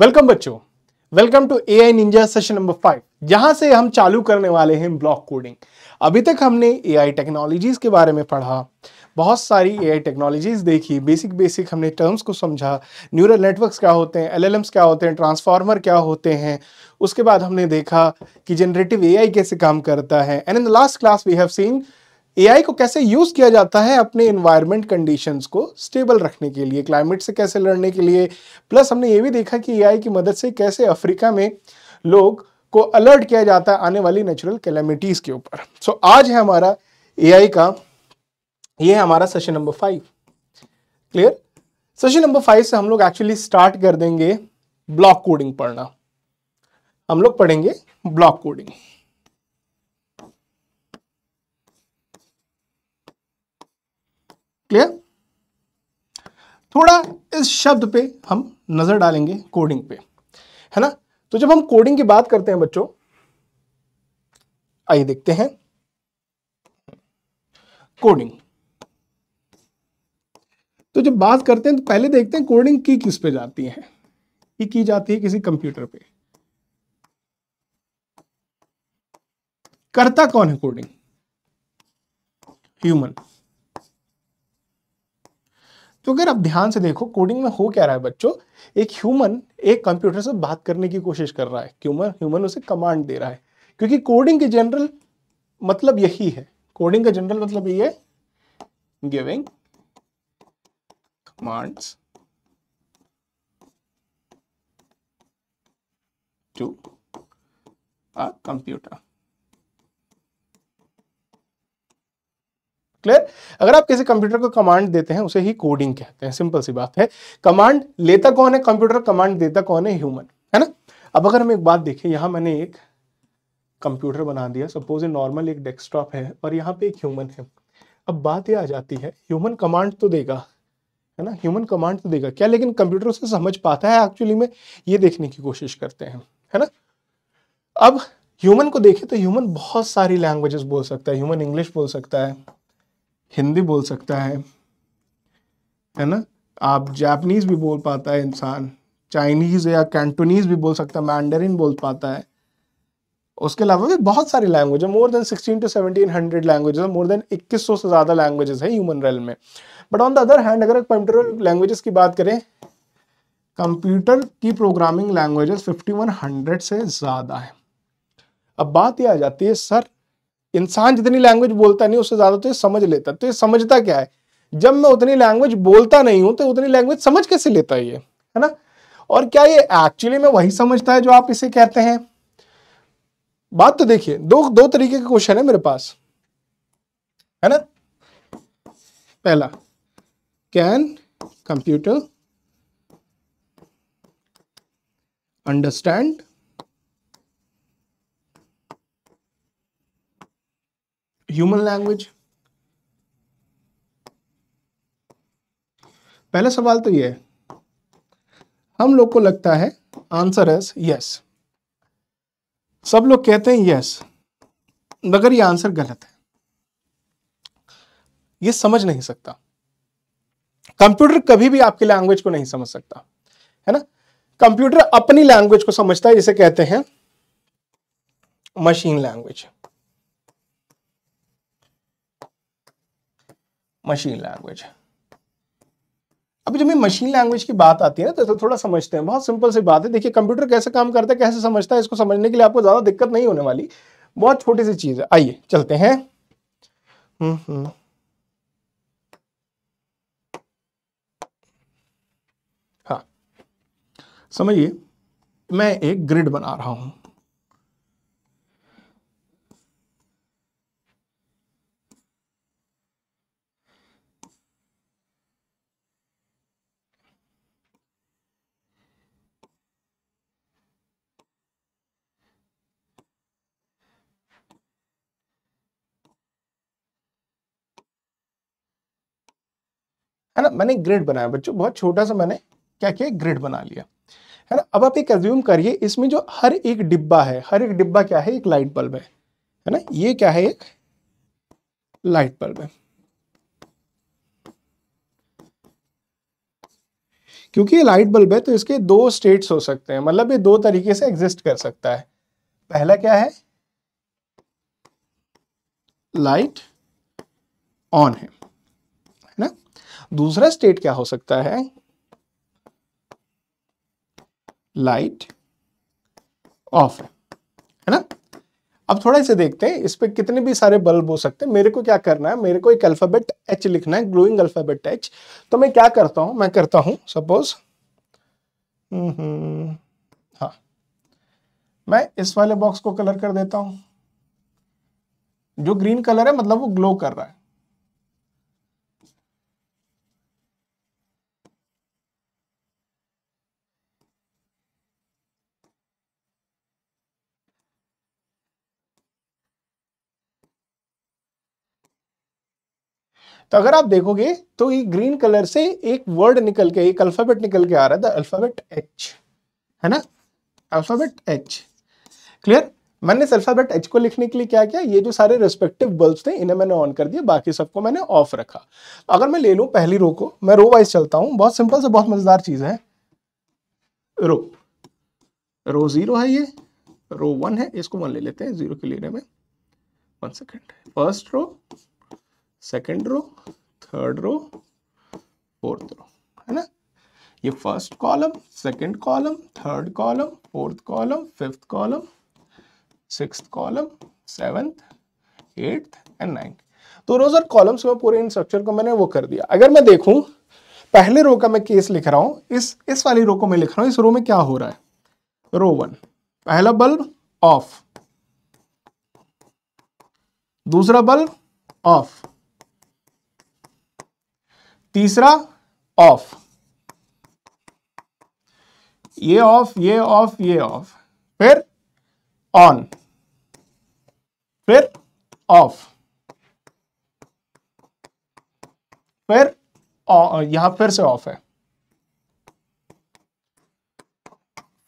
Welcome बच्चों, welcome to AI ninja session number 5, जहां से हम चालू करने वाले हैं ब्लॉक कोडिंग। अभी तक हमने AI टेक्नोलॉजीज के बारे में पढ़ा, बहुत सारी AI टेक्नोलॉजीज देखी, बेसिक हमने टर्म्स को समझा, न्यूरल नेटवर्क्स क्या होते हैं, LLMs क्या होते हैं, ट्रांसफार्मर क्या होते हैं। उसके बाद हमने देखा कि जनरेटिव AI कैसे काम करता है। And in the last class we have seen AI को कैसे यूज़ किया जाता है अपने एनवायरनमेंट कंडीशंस को स्टेबल रखने के लिए, क्लाइमेट से कैसे लड़ने के लिए। प्लस हमने ये भी देखा कि AI की मदद से कैसे अफ्रीका में लोग को अलर्ट किया जाता है आने वाली नेचुरल कैलेमिटीज़ के ऊपर। सो आज है हमारा AI का, ये है हमारा session number 5। Clear? Session number 5 से हम लोग एक्चुअली स्टार्ट कर देंगे ब्लॉक कोडिंग पढ़ना। हम लोग पढ़ेंगे ब्लॉक कोडिंग। क्लियर? थोड़ा इस शब्द पे हम नजर डालेंगे, कोडिंग पे, है ना। तो जब हम कोडिंग की बात करते हैं बच्चों, आइए देखते हैं कोडिंग। तो जब बात करते हैं तो पहले देखते हैं कोडिंग की किस पे जाती है। ये की जाती है किसी कंप्यूटर पे। करता कौन है कोडिंग? ह्यूमन। तो अगर आप ध्यान से देखो कोडिंग में हो क्या रहा है बच्चों, एक ह्यूमन एक कंप्यूटर से बात करने की कोशिश कर रहा है, ह्यूमन उसे कमांड दे रहा है। क्योंकि कोडिंग के जनरल मतलब यही है, कोडिंग का जनरल मतलब यही है, giving commands to a computer. Clear? अगर आप किसी कंप्यूटर को कमांड देते हैं उसे ही कोडिंग कहते हैं। सिंपल सी बात है। कमांड लेता कौन है? कंप्यूटर। कमांड देता कौन है? ह्यूमन, है ना। अब अगर हम एक बात देखें, यहाँ मैंने एक कंप्यूटर बना दिया, सपोज नॉर्मल एक डेस्कटॉप है और यहाँ पे एक ह्यूमन है। अब बात ये आ जाती है, ह्यूमन कमांड तो देगा, है ना, ह्यूमन कमांड तो देगा क्या, लेकिन कंप्यूटर उसे समझ पाता है एक्चुअली में, ये देखने की कोशिश करते हैं, है ना। अब ह्यूमन को देखें तो ह्यूमन बहुत सारी लैंग्वेजेस बोल सकता है। ह्यूमन इंग्लिश बोल सकता है, हिंदी बोल सकता है ना। आप जापानीज भी बोल पाता है इंसान, चाइनीज़ या कैंटोनीज भी बोल सकता है, मैंडरिन बोल पाता है। उसके अलावा भी बहुत सारी लैंग्वेज है, मोर देन 1600 to 1700 लैंग्वेज है, मोर देन 2100 से ज़्यादा लैंग्वेजेस है ह्यूमन रेल में। But on the other hand अगर कंप्यूटर लैंग्वेजेस की बात करें, कंप्यूटर की प्रोग्रामिंग लैंग्वेजेस 5100 से ज़्यादा है। अब बात यह आ जाती है, सर इंसान जितनी लैंग्वेज बोलता नहीं उससे ज्यादा तो ये समझ लेता, तो ये समझता क्या है? जब मैं उतनी लैंग्वेज बोलता नहीं हूं तो उतनी लैंग्वेज समझ कैसे लेता है ये, है ना। और क्या ये एक्चुअली में वही समझता है जो आप इसे कहते हैं? बात तो देखिए, दो तरीके के क्वेश्चन है मेरे पास, है ना। पहला, can computer understand human language? पहला सवाल तो ये है, हम लोग को लगता है आंसर इज यस, सब लोग कहते हैं यस, मगर ये आंसर गलत है। ये समझ नहीं सकता कंप्यूटर, कभी भी आपकी लैंग्वेज को नहीं समझ सकता, है ना। कंप्यूटर अपनी लैंग्वेज को समझता है, जिसे कहते हैं मशीन लैंग्वेज। Machine language. अब जब मैं मशीन लैंग्वेज की बात आती है ना तो थोड़ा समझते हैं। बहुत सिंपल सी बात है, देखिए कंप्यूटर कैसे काम करता है, कैसे समझता है, इसको समझने के लिए आपको ज़्यादा दिक्कत नहीं होने वाली, बहुत छोटी सी चीज़ है। आइए चलते हैं। हाँ, समझिए मैं एक ग्रिड बना रहा हूँ, है ना। मैंने ग्रिड बनाया बच्चों, बहुत छोटा सा मैंने क्या किया, ग्रिड बना लिया, है ना। अब आप एक अज्यूम करिए, इसमें जो हर एक डिब्बा है, हर एक डिब्बा क्या है, एक लाइट बल्ब है ना। ये क्या है, एक लाइट बल्ब है। क्योंकि ये लाइट बल्ब है तो इसके दो स्टेट्स हो सकते हैं, मतलब ये दो तरीके से एग्जिस्ट कर सकता है। पहला क्या है, लाइट ऑन है ना। दूसरा स्टेट क्या हो सकता है, लाइट ऑफ है ना। अब थोड़ा इसे देखते हैं, इस पर कितने भी सारे बल्ब हो सकते हैं। मेरे को क्या करना है, मेरे को एक अल्फाबेट H लिखना है, ग्लोइंग अल्फाबेट H। तो मैं क्या करता हूं, मैं करता हूं सपोज, हाँ मैं इस वाले बॉक्स को कलर कर देता हूं। जो ग्रीन कलर है मतलब वो ग्लो कर रहा है, तो अगर आप देखोगे तो ये ग्रीन कलर से एक वर्ड निकल के, एक अल्फाबेट निकल के आ रहा है, द अल्फाबेट एच है ना, अल्फाबेट एच। क्लियर। मैंने इस अल्फाबेट एच को लिखने के लिए क्या किया, ये जो सारे रेस्पेक्टिव बल्ब्स थे इन्हें मैंने ऑन कर दिया, बाकी सबको मैंने ऑफ रखा। अगर मैं ले लूँ पहली रो को, मैं रो वाइज चलता हूँ, बहुत सिंपल से बहुत मजेदार चीज है। रो रो जीरो है, ये रो वन है, इसको वन ले लेते हैं जीरो के लेने में। 1 second, first row, second row, third row, fourth row है ना। ये first column, second column, third column, fourth column, fifth column, sixth column, seventh, eighth and ninth. तो रोज और कॉलम्स में पूरे इन स्ट्रक्चर को मैंने वो कर दिया। अगर मैं देखूं पहले रो का मैं केस लिख रहा हूं, इस वाली रो को मैं लिख रहा हूं। इस रो में क्या हो रहा है, रो वन पहला बल्ब ऑफ, दूसरा बल्ब ऑफ, तीसरा ऑफ, ये ऑफ, ये ऑफ, ये ऑफ, फिर ऑन, फिर ऑफ, फिर यहां फिर से ऑफ है,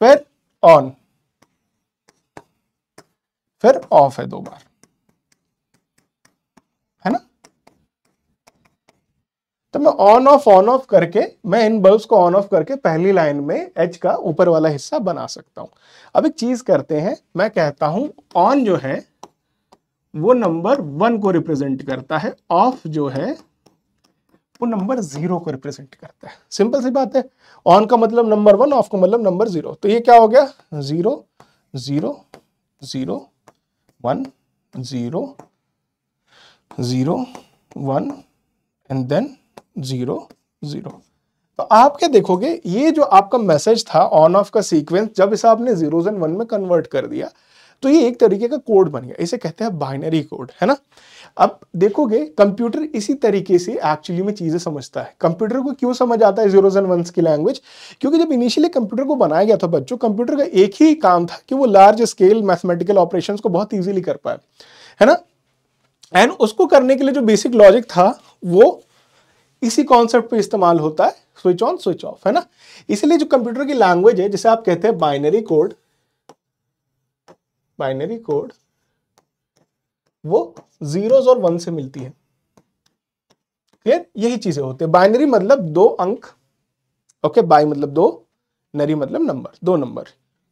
फिर ऑन, फिर ऑफ है 2 बार है ना। तो मैं ऑन ऑफ करके, मैं इन बल्ब्स को ऑन ऑफ करके पहली लाइन में एच का ऊपर वाला हिस्सा बना सकता हूं। अब एक चीज करते हैं, मैं कहता हूं ऑन जो है वो नंबर 1 को रिप्रेजेंट करता है, ऑफ जो है वो नंबर 0 को रिप्रेजेंट करता है। सिंपल सी बात है, ऑन का मतलब नंबर 1, ऑफ का मतलब नंबर 0। तो ये क्या हो गया, 0 0 0 1 0 0 1 एंड देन 0 0। तो आप क्या देखोगे, ये जो आपका मैसेज था ऑन ऑफ का सीक्वेंस, जब इसे आपने 0s and 1 में कन्वर्ट कर दिया तो ये एक तरीके का कोड बन गया। इसे कहते हैं बाइनरी कोड है ना। अब देखोगे कंप्यूटर इसी तरीके से एक्चुअली में चीजें समझता है। कंप्यूटर को क्यों समझ आता है 0s and 1s की लैंग्वेज, क्योंकि जब इनिशियली कंप्यूटर को बनाया गया था बच्चों, कंप्यूटर का एक ही काम था कि वो लार्ज स्केल मैथमेटिकल ऑपरेशन को बहुत ईजिली कर पाए है ना। एंड उसको करने के लिए जो बेसिक लॉजिक था वो इसी कॉन्सेप्ट पे इस्तेमाल होता है, स्विच ऑन स्विच ऑफ है ना। इसलिए जो कंप्यूटर की लैंग्वेज है जिसे आप कहते हैं बाइनरी कोड, बाइनरी कोड वो 0s और 1 से मिलती है। क्लियर, यही चीजें होती है। बाइनरी मतलब 2 अंक, ओके, बाई मतलब 2, नरी मतलब नंबर, 2 नंबर।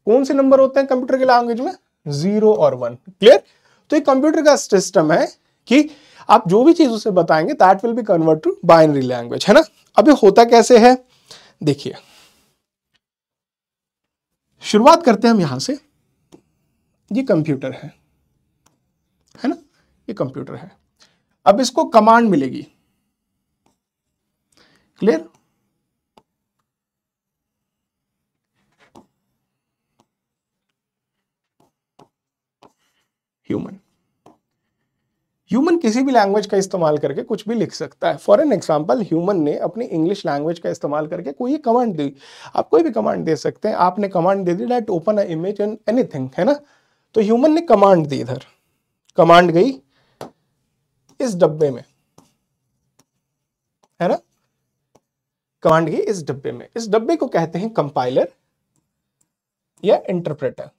कौन से नंबर होते हैं कंप्यूटर की लैंग्वेज में, 0 और 1। क्लियर। तो ये कंप्यूटर का सिस्टम है कि आप जो भी चीज उसे बताएंगे that will be convert to binary language है ना। अब ये होता कैसे है, देखिए शुरुआत करते हैं हम यहां से। ये कंप्यूटर है ना, ये कंप्यूटर है। अब इसको कमांड मिलेगी, क्लियर। ह्यूमन किसी भी लैंग्वेज का इस्तेमाल करके कुछ भी लिख सकता है। फॉर एन एग्जाम्पल, ह्यूमन ने अपनी इंग्लिश लैंग्वेज का इस्तेमाल करके कोई कमांड दी। आप कोई भी कमांड दे सकते हैं, आपने कमांड दे दी that open a image and anything है ना। तो ह्यूमन ने कमांड दी, इधर कमांड गई इस डब्बे में है ना, कमांड गई इस डब्बे में। इस डब्बे को कहते हैं कंपाइलर या इंटरप्रेटर।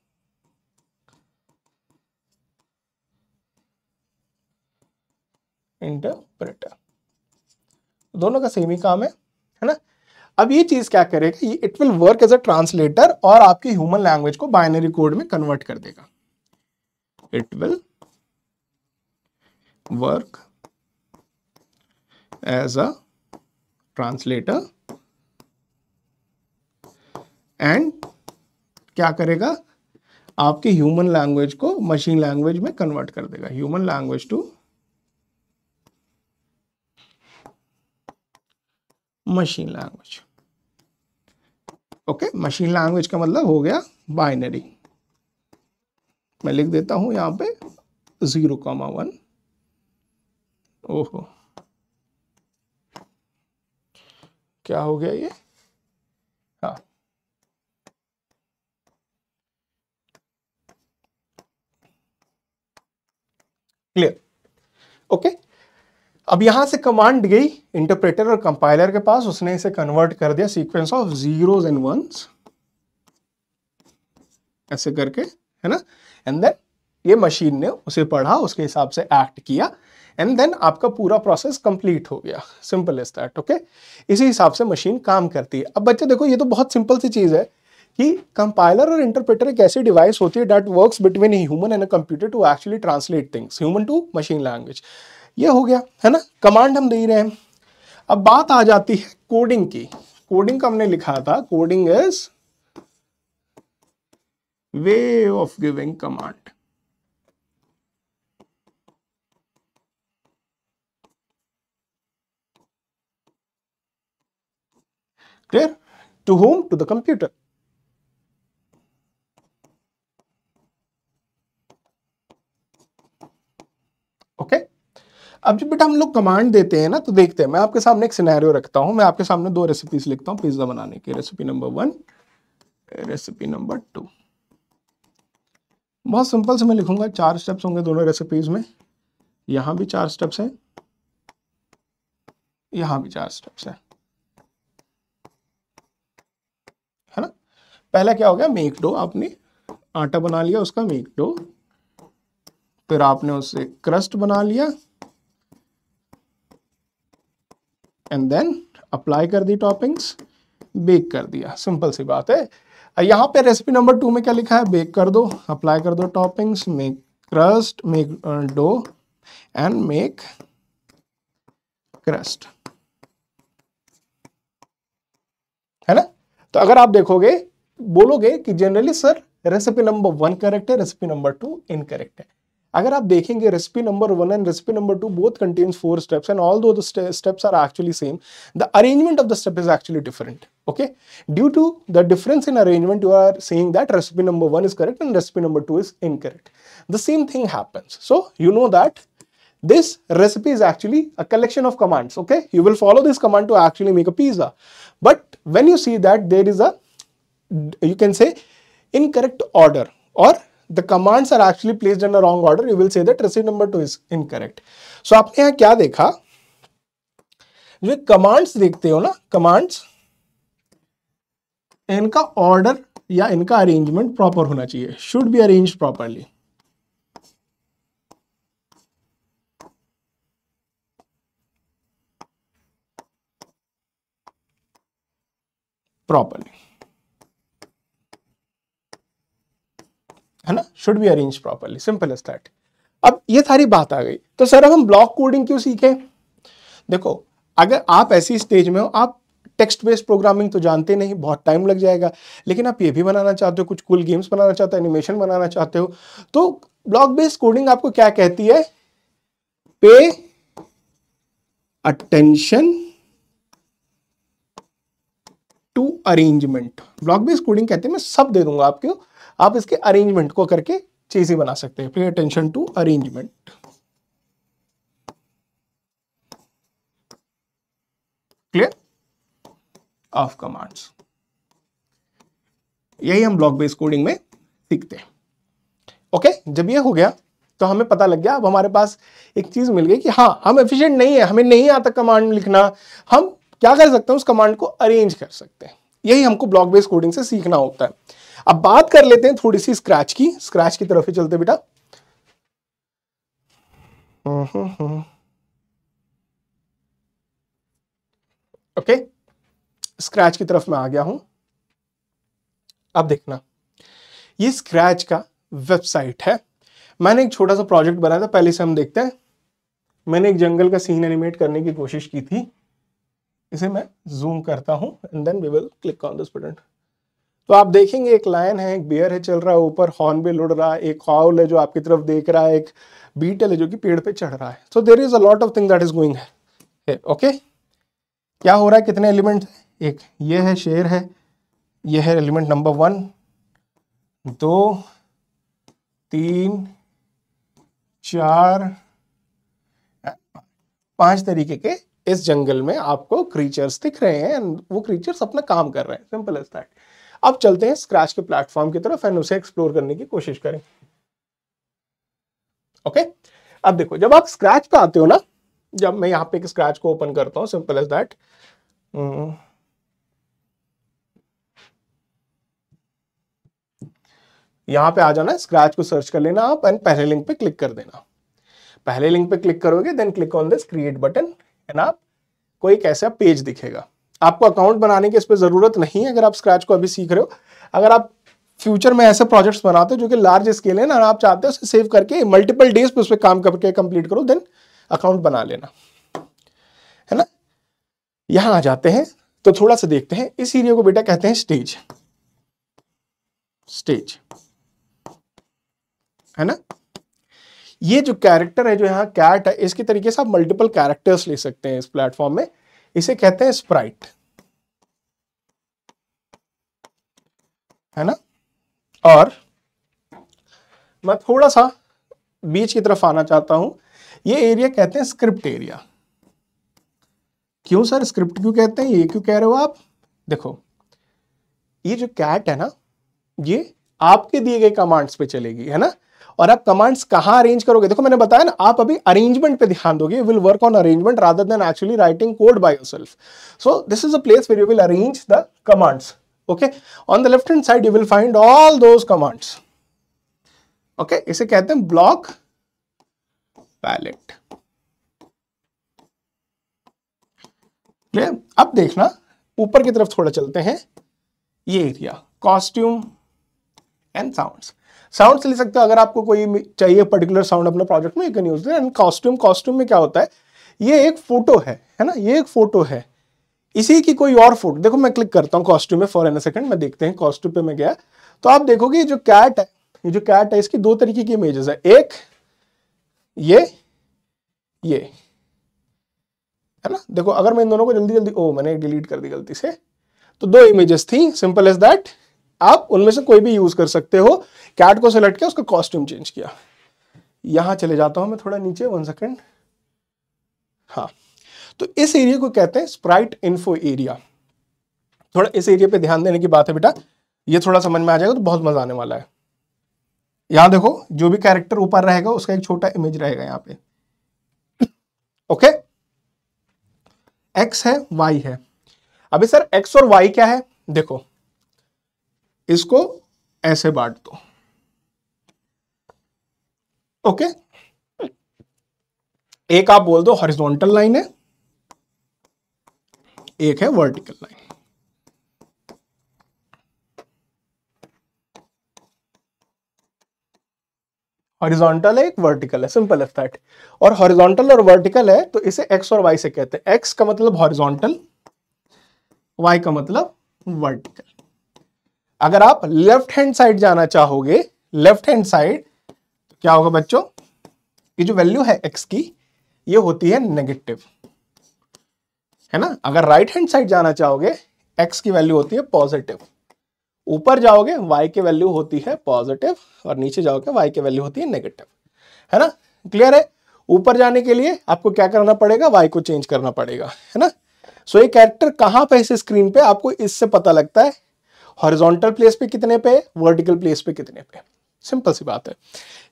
इंटरप्रेटर दोनों का सेम ही काम है ना। अब ये चीज़ क्या करेगा, it will work as a translator और आपकी ह्यूमन लैंग्वेज को बाइनरी कोड में कन्वर्ट कर देगा. It will work as a translator and क्या करेगा, आपकी ह्यूमन लैंग्वेज को मशीन लैंग्वेज में कन्वर्ट कर देगा. Human language to machine language. Okay, machine language का मतलब हो गया बाइनरी. मैं लिख देता हूं यहां पे 0,1. ओहो, क्या हो गया ये? हाँ, क्लियर. ओके, अब यहां से कमांड गई इंटरप्रेटर और कंपाइलर के पास. उसने इसे कन्वर्ट कर दिया sequence of zeros and ones ऐसे करके, है ना. एंड देन ये मशीन ने उसे पढ़ा, उसके हिसाब से एक्ट किया, एंड देन आपका पूरा प्रोसेस कंप्लीट हो गया. Simple as that. ओके, इसी हिसाब से मशीन काम करती है. अब बच्चे देखो, ये तो बहुत सिंपल सी चीज़ है कि कंपाइलर और इंटरप्रेटर एक ऐसी डिवाइस होती है that works between human and a computer to actually translate things human to machine language. ये हो गया, है ना. कमांड हम दे ही रहे हैं. अब बात आ जाती है कोडिंग की. कोडिंग का हमने लिखा था, coding is way of giving command. Clear? To whom? To the computer. Okay, अब जब बेटा हम लोग कमांड देते हैं ना, तो देखते हैं. मैं आपके सामने एक सिनेरियो रखता हूं. मैं आपके सामने दो रेसिपीज लिखता हूं पिज्जा बनाने की. Recipe number 1, recipe number 2. बहुत सिंपल से मैं लिखूंगा. 4 स्टेप्स होंगे दोनों रेसिपीज में. यहां भी 4 स्टेप्स हैं, यहां भी 4 स्टेप्स हैं, है ना. पहला क्या हो गया, मेक डो. आपने आटा बना लिया, उसका मेक डो. फिर आपने उससे क्रस्ट बना लिया एंड देन अप्लाई कर दी टॉपिंग्स, बेक कर दिया. सिंपल सी बात है. यहाँ पे रेसिपी नंबर 2 में क्या लिखा है, बेक कर दो, अप्लाई कर दो toppings, make crust, make dough and make crust, है ना. तो अगर आप देखोगे, बोलोगे कि generally sir recipe number 1 correct है, रेसिपी नंबर 2 इनकरेक्ट है. अगर आप देखेंगे recipe number 1 and recipe number 2 both contains 4 steps and although the steps are actually same, the arrangement of the step is actually different. Okay, due to the difference in arrangement you are saying that recipe number 1 is correct and recipe number 2 is incorrect. The same thing happens. So you know that this recipe is actually a collection of commands. Okay, you will follow this command to actually make a pizza, but when you see that there is a, you can say, incorrect order or the commands are actually placed in a wrong order, you will say that recipe number 2 is incorrect. So आपने यहाँ क्या देखा, जो commands देखते हो ना, commands इनका order या इनका अरेंजमेंट प्रॉपर होना चाहिए. Should be arranged properly. है ना, should be arrange properly. Simple as that. अब ये सारी बात आ गई. तो सर अब हम ब्लॉक कोडिंग क्यों सीखे? देखो, अगर आप ऐसी स्टेज में हो, आप टेक्स्ट बेस्ड प्रोग्रामिंग तो जानते नहीं, बहुत टाइम लग जाएगा, लेकिन आप ये भी बनाना चाहते हो, कुछ कूल गेम्स बनाना चाहते हो, एनिमेशन बनाना चाहते हो, तो ब्लॉक बेस्ड कोडिंग आपको क्या कहती है, pay attention to arrangement. Block based coding कहते हैं, मैं सब दे दूंगा आपको, आप इसके अरेंजमेंट को करके चीजें बना सकते हैं. Pay attention to arrangement. Clear? Of commands. यही हम ब्लॉक बेस्ड कोडिंग में सीखते हैं. ओके, जब ये हो गया तो हमें पता लग गया, अब हमारे पास एक चीज मिल गई कि हाँ, हम एफिशिएंट नहीं है, हमें नहीं आता कमांड लिखना. हम क्या कर सकते हैं, उस कमांड को अरेंज कर सकते हैं. यही हमको ब्लॉक बेस्ड कोडिंग से सीखना होता है. अब बात कर लेते हैं थोड़ी सी स्क्रैच की. स्क्रैच की तरफ ही चलते बेटा. ओके, स्क्रैच की तरफ मैं आ गया हूं। अब देखना, ये स्क्रैच का वेबसाइट है। मैंने एक छोटा सा प्रोजेक्ट बनाया था, पहले से हम देखते हैं। मैंने एक जंगल का सीन एनिमेट करने की कोशिश की थी। इसे मैं जूम करता हूं and then we will click on this button. तो आप देखेंगे एक लायन है, एक बियर है चल रहा है, ऊपर हॉर्नबिल उड़ रहा है, एक हाउल है जो आपकी तरफ देख रहा है, एक बीटल है जो कि पेड़ पे चढ़ रहा है। So there is a lot of thing that is going है। ओके, क्या हो रहा है, कितने एलिमेंट, एक ये है शेर है, ये है एलिमेंट नंबर 1 2 3 4 5 तरीके के इस जंगल में आपको क्रीचर्स दिख रहे हैं एंड वो क्रीचर्स अपना काम कर रहे हैं। Simple as that. अब चलते हैं स्क्रैच के प्लेटफॉर्म की तरफ एंड उसे एक्सप्लोर करने की कोशिश करें। ओके, अब देखो जब आप स्क्रैच पे आते हो ना, जब मैं यहाँ पे स्क्रैच को ओपन करता हूँ, सिंपल एज दैट, यहाँ पे आ जाना, स्क्रैच को सर्च कर लेना आप एंड पहले लिंक पे क्लिक कर देना। पहले लिंक पे क्लिक करोगे then click on this create button and आप कोई एक ऐसा पेज दिखेगा। आपको अकाउंट बनाने की इस पर ज़रूरत नहीं है अगर आप स्क्रैच को अभी सीख रहे हो। अगर आप फ्यूचर में ऐसे प्रोजेक्ट्स बनाते हो जो कि लार्ज स्केल है ना, आप चाहते हो उसे सेव करके मल्टीपल डेज पे उस पर काम करके कंप्लीट करो, देन अकाउंट बना लेना, है ना। यहाँ आ जाते हैं तो थोड़ा सा देखते हैं। इस एरिया को बेटा कहते हैं स्टेज, स्टेज है ना। ये जो कैरेक्टर है, जो यहाँ कैट है, इसके तरीके से आप मल्टीपल कैरेक्टर्स ले सकते हैं इस प्लेटफॉर्म में। इसे कहते हैं स्प्राइट, है ना। और मैं थोड़ा सा बीच की तरफ आना चाहता हूं। ये एरिया कहते हैं स्क्रिप्ट एरिया। क्यों सर, स्क्रिप्ट क्यों कहते हैं, ये क्यों कह रहे हो आप? देखो ये जो कैट है ना, ये आपके दिए गए कमांड्स पे चलेगी, है ना। और आप कमांड्स कहाँ अरेंज करोगे, देखो मैंने बताया ना, आप अभी अरेंजमेंट पे ध्यान दोगे। Will work on arrangement rather than actually writing code by yourself. So this is a place where you will arrange the commands. Okay, on the left hand side you will find all those commands. Okay, इसे कहते हैं block palette. Clear? अब देखना ऊपर की तरफ थोड़ा चलते हैं। ये area costume and sounds, sounds ले सकते हो। अगर आपको कोई चाहिए पर्टिकुलर साउंड अपने प्रोजेक्ट में, you can use that. And costume, costume में क्या होता है, ये एक फोटो है ना, ये एक फोटो है, इसी की कोई और फोटो। देखो मैं क्लिक करता हूँ कॉस्ट्यूम में फॉर एन सेकंड, मैं देखते हैं कॉस्ट्यूम पे मैं गया तो आप देखोगे जो कैट है, ये जो कैट है, इसकी दो तरीके की इमेजेस है। एक ये है ना। देखो अगर मैं इन दोनों को जल्दी ओ मैंने डिलीट कर दी गलती से, तो दो इमेजेस थी। सिंपल एज दैट, आप उनमें से कोई भी यूज कर सकते हो। कैट को सेलेक्ट किया, उसका कॉस्ट्यूम चेंज किया। यहां चले जाता हूं मैं थोड़ा नीचे, 1 सेकंड। हाँ, तो इस एरिया को कहते हैं स्प्राइट इन्फो एरिया। थोड़ा इस एरिया पे ध्यान देने की बात है बेटा, ये थोड़ा समझ में आ जाएगा तो बहुत मजा आने वाला है। यहां देखो जो भी कैरेक्टर ऊपर रहेगा उसका एक छोटा इमेज रहेगा यहाँ पे। ओके, एक्स है, वाई है। अभी सर एक्स और वाई क्या है, देखो इसको ऐसे बांट दो। ओके, एक आप बोल दो हॉरिजॉन्टल लाइन है, एक है वर्टिकल लाइन। हॉरिजॉन्टल है, एक वर्टिकल है, सिंपल एज दैट। और हॉरिजॉन्टल और वर्टिकल है तो इसे एक्स और वाई से कहते हैं। एक्स का मतलब हॉरिजॉन्टल, वाई का मतलब वर्टिकल। अगर आप लेफ्ट हैंड साइड जाना चाहोगे, लेफ्ट हैंड साइड तो क्या होगा बच्चों, ये जो वैल्यू है एक्स की, ये होती है नेगेटिव, है ना। अगर राइट हैंड साइड जाना चाहोगे, एक्स की वैल्यू होती है पॉजिटिव। ऊपर जाओगे वाई की वैल्यू होती है पॉजिटिव और नीचे जाओगे वाई की वैल्यू होती है नेगेटिव, है ना। क्लियर है? ऊपर जाने के लिए आपको क्या करना पड़ेगा, वाई को चेंज करना पड़ेगा, है ना। सो ये कैरेक्टर कहाँ पे, इस स्क्रीन पे आपको इससे पता लगता है हॉरिजॉन्टल प्लेस पे कितने पे, वर्टिकल प्लेस पे कितने पे। सिंपल सी बात है।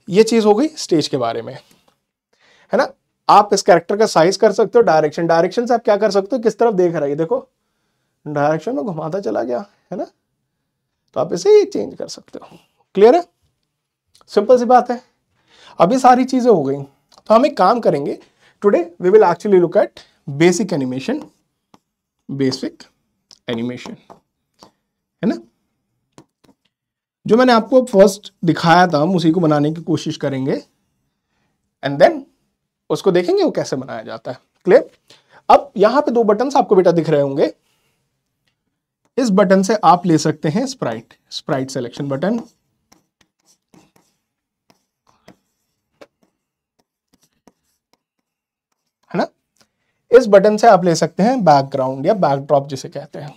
ये चीज हो गई स्टेज के बारे में, है ना। आप इस कैरेक्टर का साइज कर सकते हो, डायरेक्शन, डायरेक्शन से आप क्या कर सकते हो, किस तरफ देख रहा है, देखो डायरेक्शन में घुमाता चला गया, है ना। तो आप इसे चेंज कर सकते हो। क्लियर है? सिंपल सी बात है। अभी सारी चीजें हो गई तो हम एक काम करेंगे, today we will actually look at basic animation, basic animation, है ना। जो मैंने आपको फर्स्ट दिखाया था हम उसी को बनाने की कोशिश करेंगे एंड देन उसको देखेंगे वो कैसे बनाया जाता है। क्लियर। अब यहाँ पे दो बटन आपको बेटा दिख रहे होंगे। इस बटन से आप ले सकते हैं स्प्राइट, स्प्राइट सिलेक्शन बटन। इस बटन से आप ले सकते हैं बैकग्राउंड या बैकड्रॉप जिसे कहते हैं,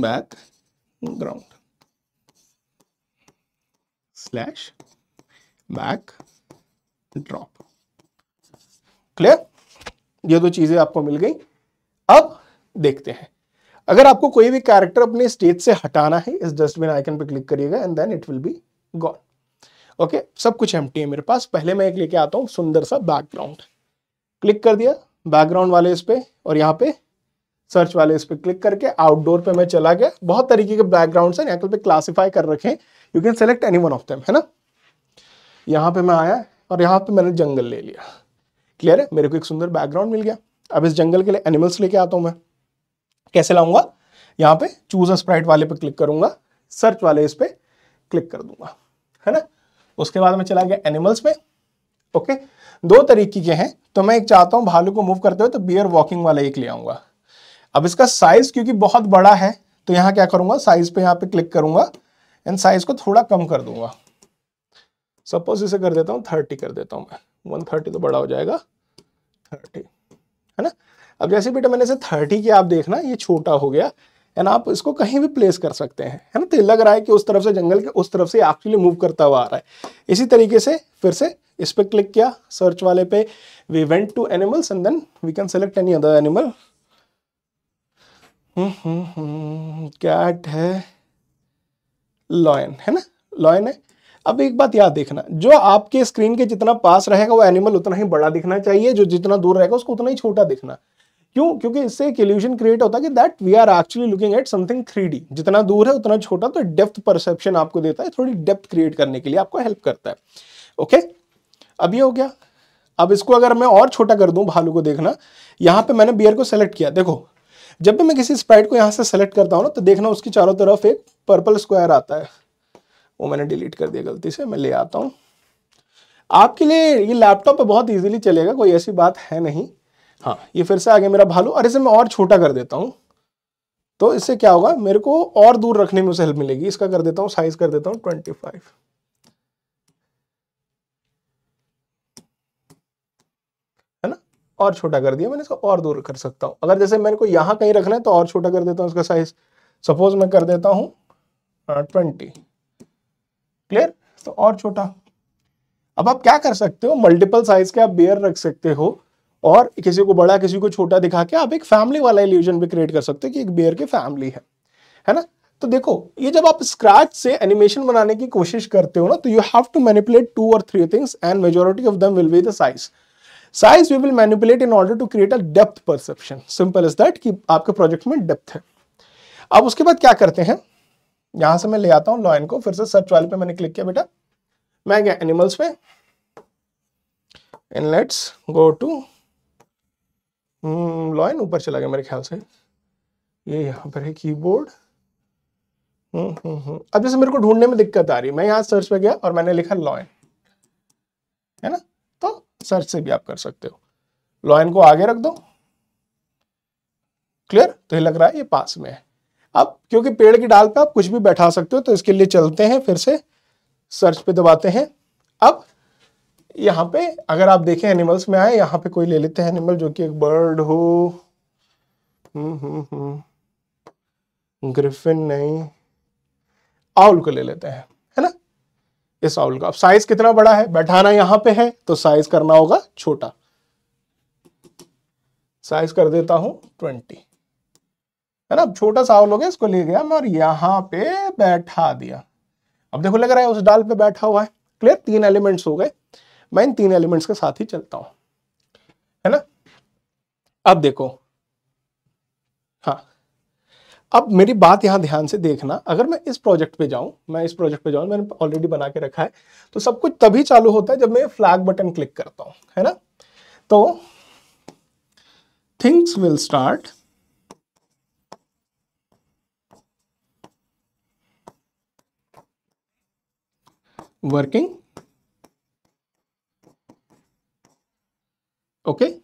बैकग्राउंड / बैकड्रॉप। क्लियर। ये दो चीजें आपको मिल गई। अब देखते हैं अगर आपको कोई भी कैरेक्टर अपने स्टेज से हटाना है, इस डस्टबिन आइकन पर क्लिक करिएगा and then it will be gone. Okay, सब कुछ एम्प्टी है मेरे पास। पहले मैं एक लेके आता हूं सुंदर सा बैकग्राउंड। क्लिक कर दिया बैकग्राउंड वाले इस पे और यहाँ पे सर्च वाले इस पे क्लिक करके आउटडोर पे मैं चला गया। बहुत तरीके के बैकग्राउंड्स हैं यहाँ पे क्लासिफाई कर रखे हैं, you can select any one of them, है ना। यहाँ पे मैं आया और यहाँ पे मैंने जंगल ले लिया। क्लियर है, मेरे को एक सुंदर बैकग्राउंड मिल गया। अब इस जंगल के लिए एनिमल्स लेके आता हूँ मैं। कैसे लाऊंगा, यहाँ पे चूज अ स्प्राइट वाले पे क्लिक करूंगा, सर्च वाले इस पे क्लिक कर दूंगा, है ना। उसके बाद मैं चला गया एनिमल्स में। ओके, दो तरीके के हैं, तो मैं एक चाहता हूं भालू को मूव करते हुए, तो बियर वॉकिंग वाला एक ले आऊंगा। अब इसका साइज क्योंकि बहुत बड़ा है तो यहाँ क्या करूंगा, साइज पे यहाँ पे क्लिक करूंगा एंड साइज को थोड़ा कम कर दूंगा। सपोज इसे कर देता हूँ 30 कर देता हूँ मैं, 130 तो बड़ा हो जाएगा, 30, है ना। अब जैसे बेटा मैंने इसे 30 किया, आप देखना ये छोटा हो गया एंड आप इसको कहीं भी प्लेस कर सकते हैं, है ना। तो लग रहा है कि उस तरफ से जंगल के उस तरफ से एक्चुअली मूव करता हुआ आ रहा है। इसी तरीके से फिर से इस पे क्लिक किया, सर्च वाले पे we went to animals and then we can select any other animal. Cat है, लॉयन है ना, लॉयन है। अब एक बात याद देखना, जो आपके स्क्रीन के जितना पास रहेगा वो एनिमल उतना ही बड़ा दिखना चाहिए, जो जितना दूर रहेगा उसको उतना ही छोटा दिखना। क्यों, क्योंकि इससे एक इल्यूजन क्रिएट होता है कि that we are actually looking at something 3D। जितना दूर है उतना छोटा, तो डेप्थ परसेप्शन आपको देता है, थोड़ी डेप्थ क्रिएट करने के लिए आपको हेल्प करता है। ओके, अब ये हो गया। अब इसको अगर मैं और छोटा कर दूं, भालू को देखना, यहाँ पे मैंने बियर को सेलेक्ट किया। देखो जब भी मैं किसी स्प्राइट को यहाँ से सेलेक्ट करता हूँ ना, तो देखना उसकी चारों तरफ एक पर्पल स्क्वायर आता है। वो मैंने डिलीट कर दिया गलती से, मैं ले आता हूँ आपके लिए। ये लैपटॉप पर बहुत ईजिली चलेगा, कोई ऐसी बात है नहीं। हाँ, ये फिर से आ गया मेरा भालू और इसे मैं और छोटा कर देता हूँ, तो इससे क्या होगा, मेरे को और दूर रखने में उसे हेल्प मिलेगी। इसका कर देता हूँ साइज, कर देता हूँ 25। और छोटा कर दिया मैंने इसको, और दूर कर सकता हूं। अगर जैसे मेरे को यहाँ कहीं रखना है तो और छोटा कर देता हूँ इसका साइज। सपोज मैं कर देता हूं 20। क्लियर, तो और छोटा। अब आप क्या कर सकते हो, मल्टीपल साइज के आप बेयर रख सकते हो और किसी को बड़ा किसी को छोटा दिखा के आप एक फैमिली वाला इल्यूजन भी क्रिएट कर सकते हो कि एक बेयर की फैमिली है ना। तो देखो, ये जब आप स्क्रैच से एनिमेशन बनाने की कोशिश करते हो ना, तो you have to manipulate 2 or 3 things and majority of them will be the size. Size we will manipulate in order to create a depth perception. Simple as that कि आपके प्रोजेक्ट में depth है। अब उसके बाद क्या करते हैं, यहां से मैं ले आता हूं लॉयन को, फिर से सर्च वाले पे मैंने क्लिक किया बेटा, मैं गया एनिमल्स पे and let's go to lion. ऊपर चला गया मेरे ख्याल से, ये यहाँ पर है कीबोर्ड। अब जैसे मेरे को ढूंढने में दिक्कत आ रही, मैं यहाँ सर्च पे गया और मैंने लिखा लॉयन, है ना। सर्च से भी आप कर सकते हो, लॉयन को आगे रख दो। क्लियर, तो ये लग रहा है ये पास में है। अब क्योंकि पेड़ की डाल पे आप कुछ भी बैठा सकते हो, तो इसके लिए चलते हैं, फिर से सर्च पे दबाते हैं। अब यहाँ पे अगर आप देखें एनिमल्स में आए, यहाँ पे कोई ले लेते हैं एनिमल जो कि एक बर्ड हो। ग्रिफिन नहीं, आउल को ले लेते हैं, है ना, इस आउल का। अब साइज कितना बड़ा है, बैठाना यहाँ पे है तो साइज करना होगा छोटा। साइज कर देता हूं 20, है ना। अब छोटा सा आउल हो गया, इसको ले गया मैं और यहाँ पे बैठा दिया। अब देखो लग रहा है उस डाल पे बैठा हुआ है। क्लियर, 3 एलिमेंट्स हो गए। मैं इन 3 एलिमेंट्स के साथ ही चलता हूं, है ना। अब देखो, हाँ, अब मेरी बात यहाँ ध्यान से देखना। अगर मैं इस प्रोजेक्ट पे जाऊँ, मैंने ऑलरेडी बना के रखा है, तो सब कुछ तभी चालू होता है जब मैं फ्लैग बटन क्लिक करता हूँ, है ना। तो things will start working. Okay,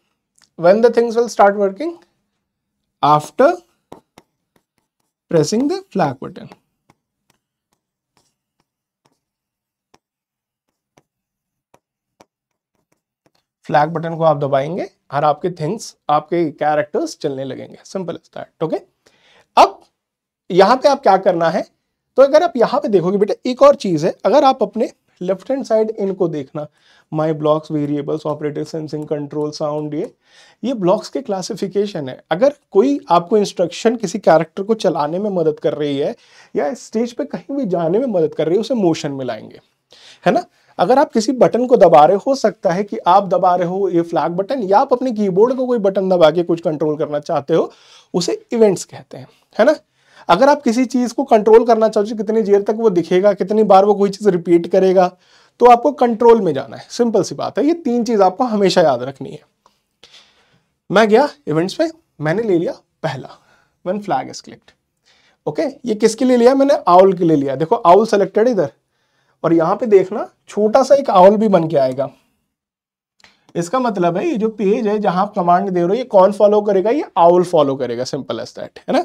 when the things will start working? After pressing the flag button. Flag button को आप दबाएंगे और आपके थिंग्स, आपके कैरेक्टर्स चलने लगेंगे, सिंपल इज दैट। ओके, अब यहाँ पे आप क्या करना है, तो अगर आप यहाँ पे देखोगे बेटा एक और चीज है, अगर आप अपने लेफ्ट हैंड साइड इनको देखना, my blocks, variables, operator, sensing, control, sound, ये ब्लॉक्स के क्लासिफिकेशन है। अगर कोई आपको इंस्ट्रक्शन किसी कैरेक्टर को चलाने में मदद कर रही है या स्टेज पे कहीं भी जाने में मदद कर रही है, उसे मोशन में लाएंगे, है ना। अगर आप किसी बटन को दबा रहे, हो सकता है कि आप दबा रहे हो ये फ्लैग बटन, या आप अपने कीबोर्ड को कोई बटन दबा के कुछ कंट्रोल करना चाहते हो, उसे इवेंट्स कहते हैं, है ना। अगर आप किसी चीज़ को कंट्रोल करना चाहते हो, कितनी देर तक वो दिखेगा, कितनी बार वो कोई चीज़ रिपीट करेगा, तो आपको कंट्रोल में जाना है, सिंपल सी बात है। ये तीन चीज़ आपको हमेशा याद रखनी है। मैं गया इवेंट्स पे, मैंने ले लिया पहला when flag is clicked. Okay, ये किसके लिए लिया मैंने? आउल के लिए लिया। देखो आउल सेलेक्टेड इधर, और यहाँ पे देखना छोटा सा एक आउल भी बन के आएगा। इसका मतलब है ये जो पेज है जहाँ आप कमांड दे रहे हो, ये कौन फॉलो करेगा? ये आउल फॉलो करेगा, सिंपल एज दैट, है ना।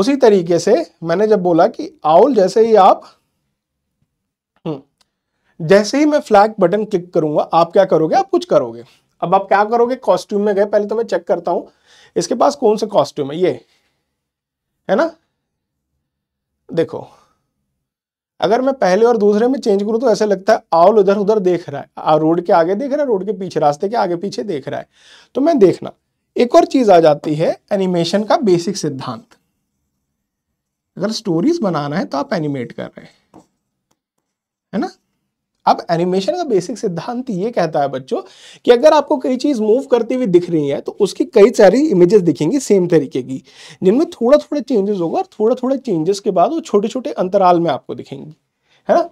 उसी तरीके से मैंने जब बोला कि आउल, जैसे ही आप जैसे ही मैं फ्लैग बटन क्लिक करूंगा, आप क्या करोगे? आप कुछ करोगे। अब आप क्या करोगे? कॉस्ट्यूम में गए, पहले तो मैं चेक करता हूँ इसके पास कौन सा कॉस्ट्यूम है, ये है ना। देखो अगर मैं पहले और दूसरे में चेंज करूँ तो ऐसे लगता है आउल उधर उधर देख रहा है, रोड के आगे देख रहा है, रोड के पीछे, रास्ते के आगे पीछे देख रहा है। तो मैं देखना एक और चीज़ आ जाती है, एनिमेशन का बेसिक सिद्धांत। अगर स्टोरीज बनाना है तो आप एनिमेट कर रहे हैं, है ना। अब एनिमेशन का बेसिक सिद्धांत ये कहता है बच्चों कि अगर आपको कई चीज़ मूव करती हुई दिख रही है तो उसकी कई सारी इमेजेस दिखेंगी सेम तरीके की, जिनमें थोड़ा थोड़ा चेंजेस होगा, और थोड़ा थोड़ा चेंजेस के बाद वो छोटे छोटे अंतराल में आपको दिखेंगी, है ना।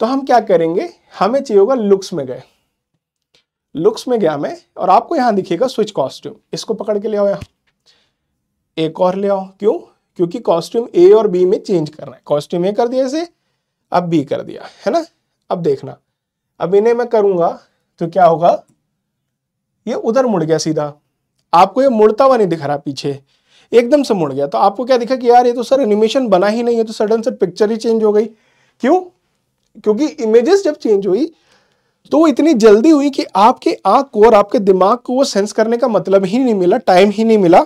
तो हम क्या करेंगे, हमें चाहिए होगा, लुक्स में गए, लुक्स में गया मैं, और आपको यहाँ दिखेगा स्विच कॉस्ट्यूम। इसको पकड़ के ले आओ, यहाँ एक और ले आओ। क्यों? क्योंकि कॉस्ट्यूम ए और बी में चेंज करना है। कॉस्ट्यूम ए कर दिया इसे, अब बी कर दिया, है ना। अब देखना, अब इन्हें मैं करूंगा तो क्या होगा, ये उधर मुड़ गया सीधा, आपको ये मुड़ता हुआ नहीं दिख रहा, पीछे एकदम से मुड़ गया। तो आपको क्या दिखा कि यार ये तो सर एनिमेशन बना ही नहीं है, तो सडन से पिक्चर ही चेंज हो गई। क्यों? क्योंकि इमेजेस जब चेंज हुई तो वो इतनी जल्दी हुई कि आपके आँख को और आपके दिमाग को वो सेंस करने का मतलब ही नहीं मिला, टाइम ही नहीं मिला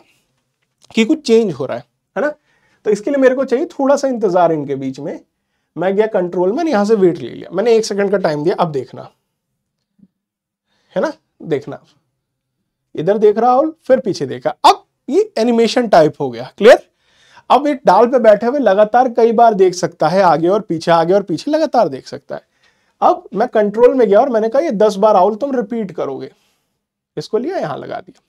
कि कुछ चेंज हो रहा है ना। तो इसके लिए मेरे को चाहिए थोड़ा सा इंतजार इनके बीच में। मैं गया कंट्रोल, मैंने यहाँ से वेट ले लिया, मैंने 1 सेकंड का टाइम दिया। अब देखना, है ना, देखना इधर देख रहा और फिर पीछे देखा। अब ये एनिमेशन टाइप हो गया, क्लियर। अब एक डाल पे बैठे हुए लगातार कई बार देख सकता है, आगे और पीछे, आगे और पीछे लगातार देख सकता है। अब मैं कंट्रोल में गया और मैंने कहा ये 10 बार आउल तुम रिपीट करोगे। इसको लिया, यहाँ लगा दिया,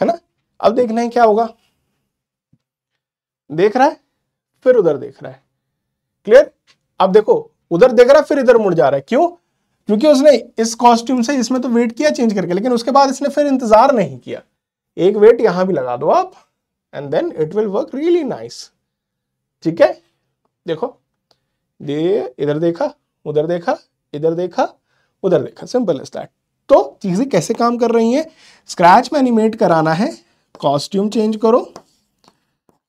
है ना। अब देखना है क्या होगा, देख रहा है फिर उधर देख रहा है, क्लियर। अब देखो उधर देख रहा है फिर इधर मुड़ जा रहा है। क्यों? क्योंकि उसने इस कॉस्ट्यूम से इसमें तो वेट किया चेंज करके, लेकिन उसके बाद इसने फिर इंतजार नहीं किया। एक वेट यहां भी लगा दो आप, and then it will work really nice, ठीक है। देखो ये इधर देखा, उधर देखा, इधर देखा, उधर देखा, सिंपल इज दैट। तो चीजें कैसे काम कर रही हैं, स्क्रैच में एनिमेट कराना है, कॉस्ट्यूम चेंज करो,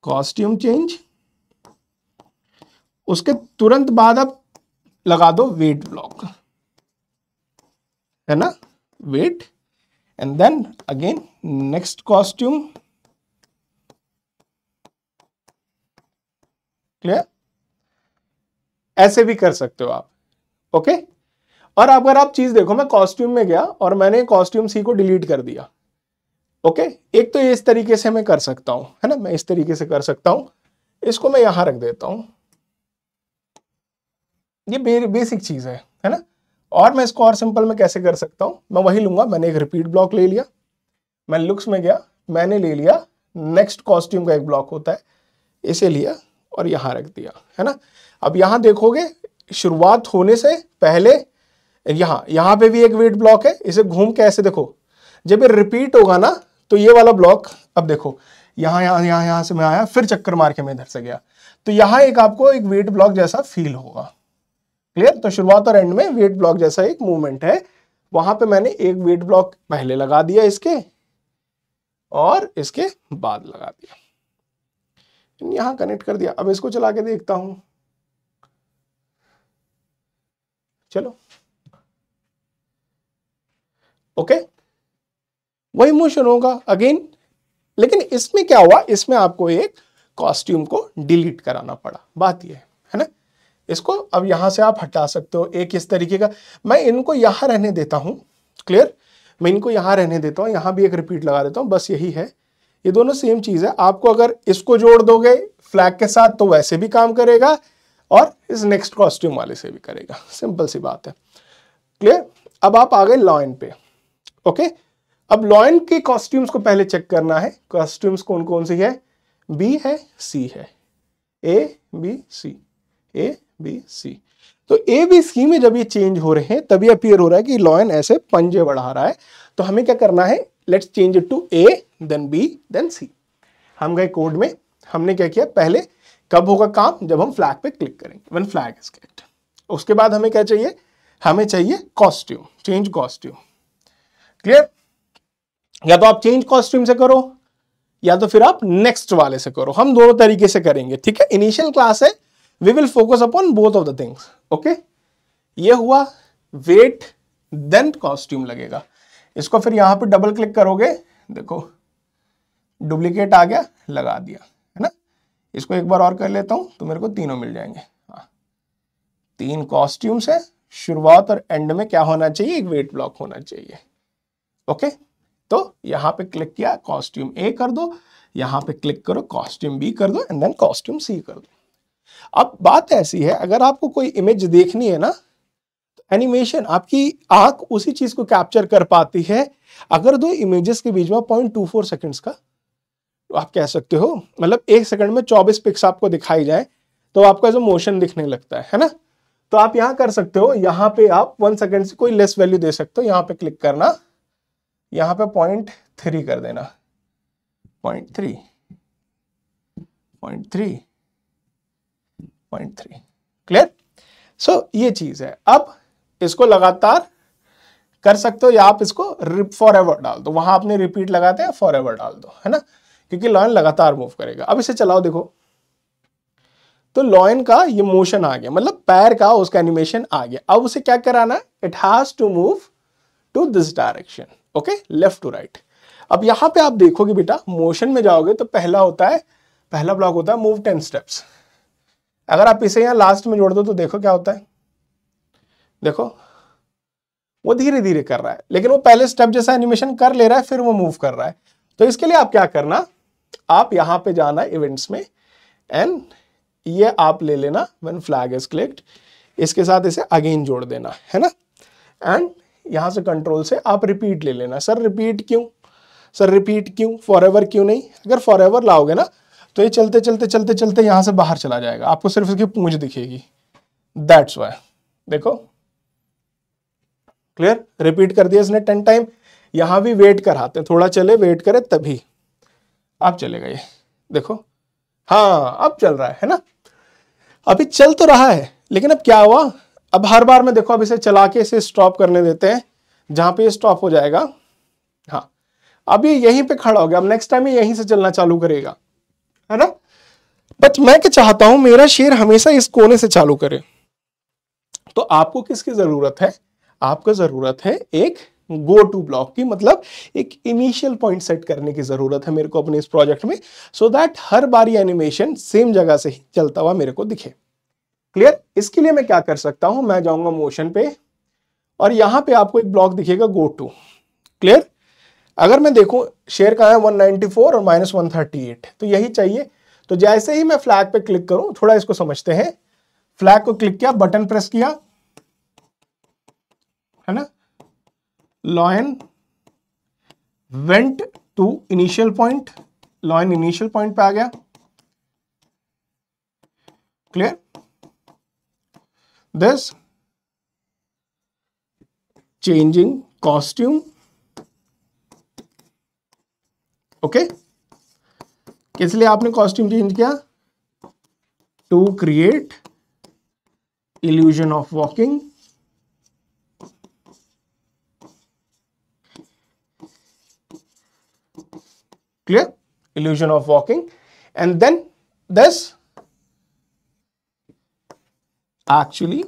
कॉस्ट्यूम चेंज, उसके तुरंत बाद आप लगा दो वेट ब्लॉक, है ना, wait, and then again next costume, clear. ऐसे भी कर सकते हो आप, ओके। और अगर आप चीज देखो, मैं कॉस्ट्यूम में गया और मैंने कॉस्ट्यूम सी को डिलीट कर दिया, ओके। एक तो ये इस तरीके से मैं कर सकता हूं, है ना, मैं इस तरीके से कर सकता हूं। इसको मैं यहां रख देता हूं, ये बेसिक चीज है ना। और मैं इसको और सिंपल में कैसे कर सकता हूँ, मैं वही लूंगा, मैंने एक रिपीट ब्लॉक ले लिया, मैं लुक्स में गया, मैंने ले लिया नेक्स्ट कॉस्ट्यूम का एक ब्लॉक होता है, इसे लिया और यहाँ रख दिया, है ना। अब यहाँ देखोगे शुरुआत होने से पहले यहाँ, यहाँ पे भी एक वेट ब्लॉक है, इसे घूम के ऐसे देखो, जब ये रिपीट होगा ना तो ये वाला ब्लॉक, अब देखो यहाँ यहाँ यहाँ यहाँ से मैं आया, फिर चक्कर मार के मैं इधर से गया, तो यहाँ एक आपको एक वेट ब्लॉक जैसा फील होगा, क्लियर। तो शुरुआत और एंड में वेट ब्लॉक जैसा एक मूवमेंट है, वहां पे मैंने एक वेट ब्लॉक पहले लगा दिया इसके और इसके बाद लगा दिया, यहां कनेक्ट कर दिया। अब इसको चला के देखता हूं, चलो ओके, वही मोशन होगा अगेन। लेकिन इसमें क्या हुआ, इसमें आपको एक कॉस्ट्यूम को डिलीट कराना पड़ा, बात ये है ना। इसको अब यहां से आप हटा सकते हो एक इस तरीके का, मैं इनको यहां रहने देता हूं, क्लियर, मैं इनको यहां रहने देता हूं, यहां भी एक रिपीट लगा देता हूं, बस यही है, ये दोनों सेम चीज है। आपको अगर इसको जोड़ दोगे फ्लैग के साथ तो वैसे भी काम करेगा और इस नेक्स्ट कॉस्ट्यूम वाले से भी करेगा, सिंपल सी बात है, क्लियर। अब आप आ गए लॉयन पे, ओके। अब लॉयन के कॉस्ट्यूम्स को पहले चेक करना है, कॉस्ट्यूम्स कौन कौन सी है, बी है, सी है, A B C, A B C. तो ए बी सी में जब ये चेंज हो रहे हैं तभी अपियर हो रहा है कि लॉयन ऐसे पंजे बढ़ा रहा है। तो हमें क्या करना है, let's change it to A then B then C. हम गए कोड में, हमने क्या किया, पहले कब होगा काम, जब हम फ्लैग पे क्लिक करेंगे, वन फ्लैग इज गेट। उसके बाद हमें क्या चाहिए, हमें चाहिए कॉस्ट्यूम, चेंज कॉस्ट्यूम, क्लियर। या तो आप चेंज कॉस्ट्यूम से करो या तो फिर आप नेक्स्ट वाले से करो, हम दोनों तरीके से करेंगे, ठीक है। इनिशियल क्लास है, we will focus upon both of the things, okay. ये हुआ वेट देन कॉस्ट्यूम लगेगा, इसको फिर यहां पे डबल क्लिक करोगे, देखो डुप्लीकेट आ गया, लगा दिया है ना। इसको एक बार और कर लेता हूं तो मेरे को तीनों मिल जाएंगे, हाँ तीन कॉस्ट्यूम्स है। शुरुआत और एंड में क्या होना चाहिए, एक वेट ब्लॉक होना चाहिए, ओके। तो यहां पे क्लिक किया, कॉस्ट्यूम ए कर दो, यहां पे क्लिक करो, कॉस्ट्यूम बी कर दो एंड देन कॉस्ट्यूम सी कर दो। अब बात ऐसी है, अगर आपको कोई इमेज देखनी है ना, तो एनिमेशन आपकी आंख उसी चीज को कैप्चर कर पाती है अगर दो इमेजेस के बीच में 0.24 सेकंड्स का, तो आप कह सकते हो मतलब 1 सेकंड में 24 पिक्स आपको दिखाई जाए तो आपका जो मोशन दिखने लगता है ना। तो आप यहां कर सकते हो, यहां पे आप 1 सेकंड से कोई लेस वैल्यू दे सकते हो, यहां पे क्लिक करना, यहां पे 0.3 कर देना, 0.3, 0.3, 0.3, क्लियर। सो ये चीज है, अब इसको लगातार कर सकते हो या आप इसको फॉर एवर डाल दो, वहां आपने रिपीट लगाते हैं, फॉर एवर डाल दो है ना, क्योंकि लॉयन लगातार मूव करेगा। अब इसे चलाओ, देखो तो लॉयन का ये मोशन आ गया, मतलब पैर का उसका एनिमेशन आ गया। अब उसे क्या कराना, it has to move to this direction, okay, left to right. अब यहाँ पे आप देखोगे बेटा, मोशन में जाओगे तो पहला ब्लॉक होता है मूव 10 स्टेप्स। अगर आप इसे यहाँ लास्ट में जोड़ दो तो देखो क्या होता है, देखो वो धीरे धीरे कर रहा है, लेकिन वो पहले स्टेप जैसा एनिमेशन कर ले रहा है, फिर वो मूव कर रहा है। तो इसके लिए आप क्या करना, आप यहाँ पे जाना इवेंट्स में एंड ये आप ले लेना वन फ्लैग इज क्लिक्ड, इसके साथ इसे अगेन जोड़ देना है ना, एंड यहाँ से कंट्रोल से आप रिपीट ले लेना। सर रिपीट क्यों, सर रिपीट क्यों, फॉरएवर क्यों नहीं। अगर फॉरएवर लाओगे ना तो ये चलते चलते चलते चलते यहाँ से बाहर चला जाएगा, आपको सिर्फ इसकी पूंछ दिखेगी, दैट्स व्हाई। देखो क्लियर, रिपीट कर दिया इसने 10 टाइम। यहाँ भी वेट कराते हैं, थोड़ा चले, वेट करे तभी आप चलेगा ये, देखो हाँ अब चल रहा है ना, अभी चल तो रहा है। लेकिन अब क्या हुआ, अब हर बार में देखो, अब इसे चला के इसे स्टॉप करने देते हैं, जहां पे ये स्टॉप हो जाएगा, हाँ अब ये यहीं पे खड़ा हो गया। अब नेक्स्ट टाइम ये यहीं से चलना चालू करेगा है ना। बट मैं क्या चाहता हूं, मेरा शेर हमेशा इस कोने से चालू करे। तो आपको किसकी जरूरत है, आपको जरूरत है एक गो टू ब्लॉक की, मतलब एक इनिशियल पॉइंट सेट करने की जरूरत है मेरे को अपने इस प्रोजेक्ट में, सो दैट हर बार ये एनिमेशन सेम जगह से ही चलता हुआ मेरे को दिखे, क्लियर। इसके लिए मैं क्या कर सकता हूं, मैं जाऊंगा मोशन पे और यहां पे आपको एक ब्लॉक दिखेगा गो टू, क्लियर। अगर मैं देखूं शेयर कहां है, 194 और -138, तो यही चाहिए। तो जैसे ही मैं फ्लैग पे क्लिक करूं, थोड़ा इसको समझते हैं, फ्लैग को क्लिक किया, बटन प्रेस किया है ना, lion went to initial point, lion initial point पे आ गया, clear. This changing costume, okay? किस लिए आपने कॉस्ट्यूम चेंज किया, to create illusion of walking. Clear? Illusion of walking. And then this actually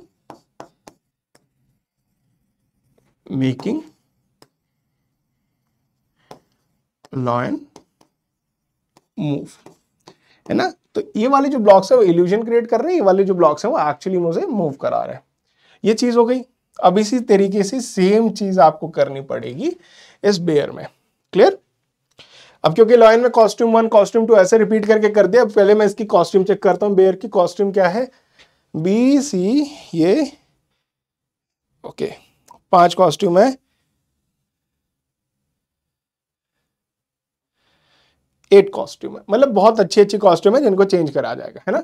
making lion move, है ना। तो ये वाले जो ब्लॉक्स है वो इल्यूजन क्रिएट कर रहे हैं, ये वाले जो ब्लॉक्स है वो एक्चुअली मुझे मूव करा रहे हैं। ये चीज हो गई। अब इसी तरीके से सेम चीज आपको करनी पड़ेगी इस बेयर में। क्लियर? अब क्योंकि लॉयन में कॉस्ट्यूम 1 कॉस्ट्यूम 2 ऐसे रिपीट करके कर दिया। अब पहले मैं इसकी कॉस्ट्यूम चेक करता हूँ। बेयर की कॉस्ट्यूम क्या है? बी सी ये ओके, 5 कॉस्ट्यूम है। 8 कॉस्ट्यूम है, मतलब बहुत अच्छी अच्छी कॉस्ट्यूम है जिनको चेंज करा जाएगा, है ना।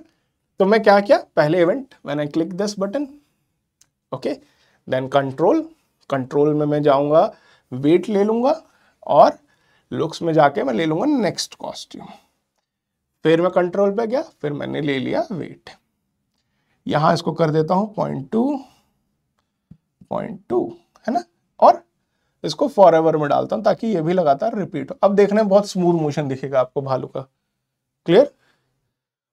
तो मैं क्या किया, पहले event when I click this button okay, then control, control में मैं जाऊंगा, वेट ले लूंगा और लुक्स में जाके मैं ले लूंगा नेक्स्ट कॉस्ट्यूम। फिर मैं कंट्रोल पे गया, फिर मैंने ले लिया वेट। यहां इसको कर देता हूं 0.2, है ना, और इसको फॉरएवर में डालता हूं ताकि ये भी लगातार रिपीट हो। अब देखने में बहुत स्मूथ मोशन दिखेगा आपको भालू का। क्लियर?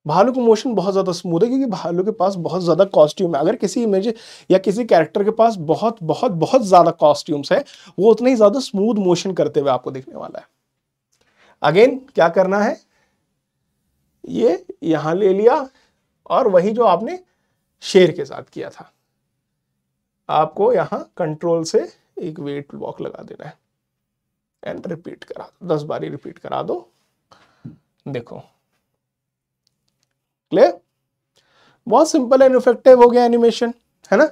भालू का मोशन बहुत ज़्यादा स्मूथ है क्योंकि भालू के पास बहुत ज़्यादा कॉस्ट्यूम है। अगर किसी इमेज या किसी कैरेक्टर के पास बहुत बहुत बहुत ज़्यादा कॉस्ट्यूम्स है, वो उतने ही ज़्यादा स्मूथ मोशन करते हुए आपको दिखने वाला है। अगेन क्या करना है, ये यहाँ ले लिया और वही जो आपने शेर के साथ किया था, आपको यहाँ कंट्रोल से एक वेट ब्लॉक लगा देना है एंड रिपीट करा दो, 10 बारी रिपीट करा दो। देखो क्लियर, बहुत सिंपल एंड इफेक्टिव हो गया एनिमेशन, है ना।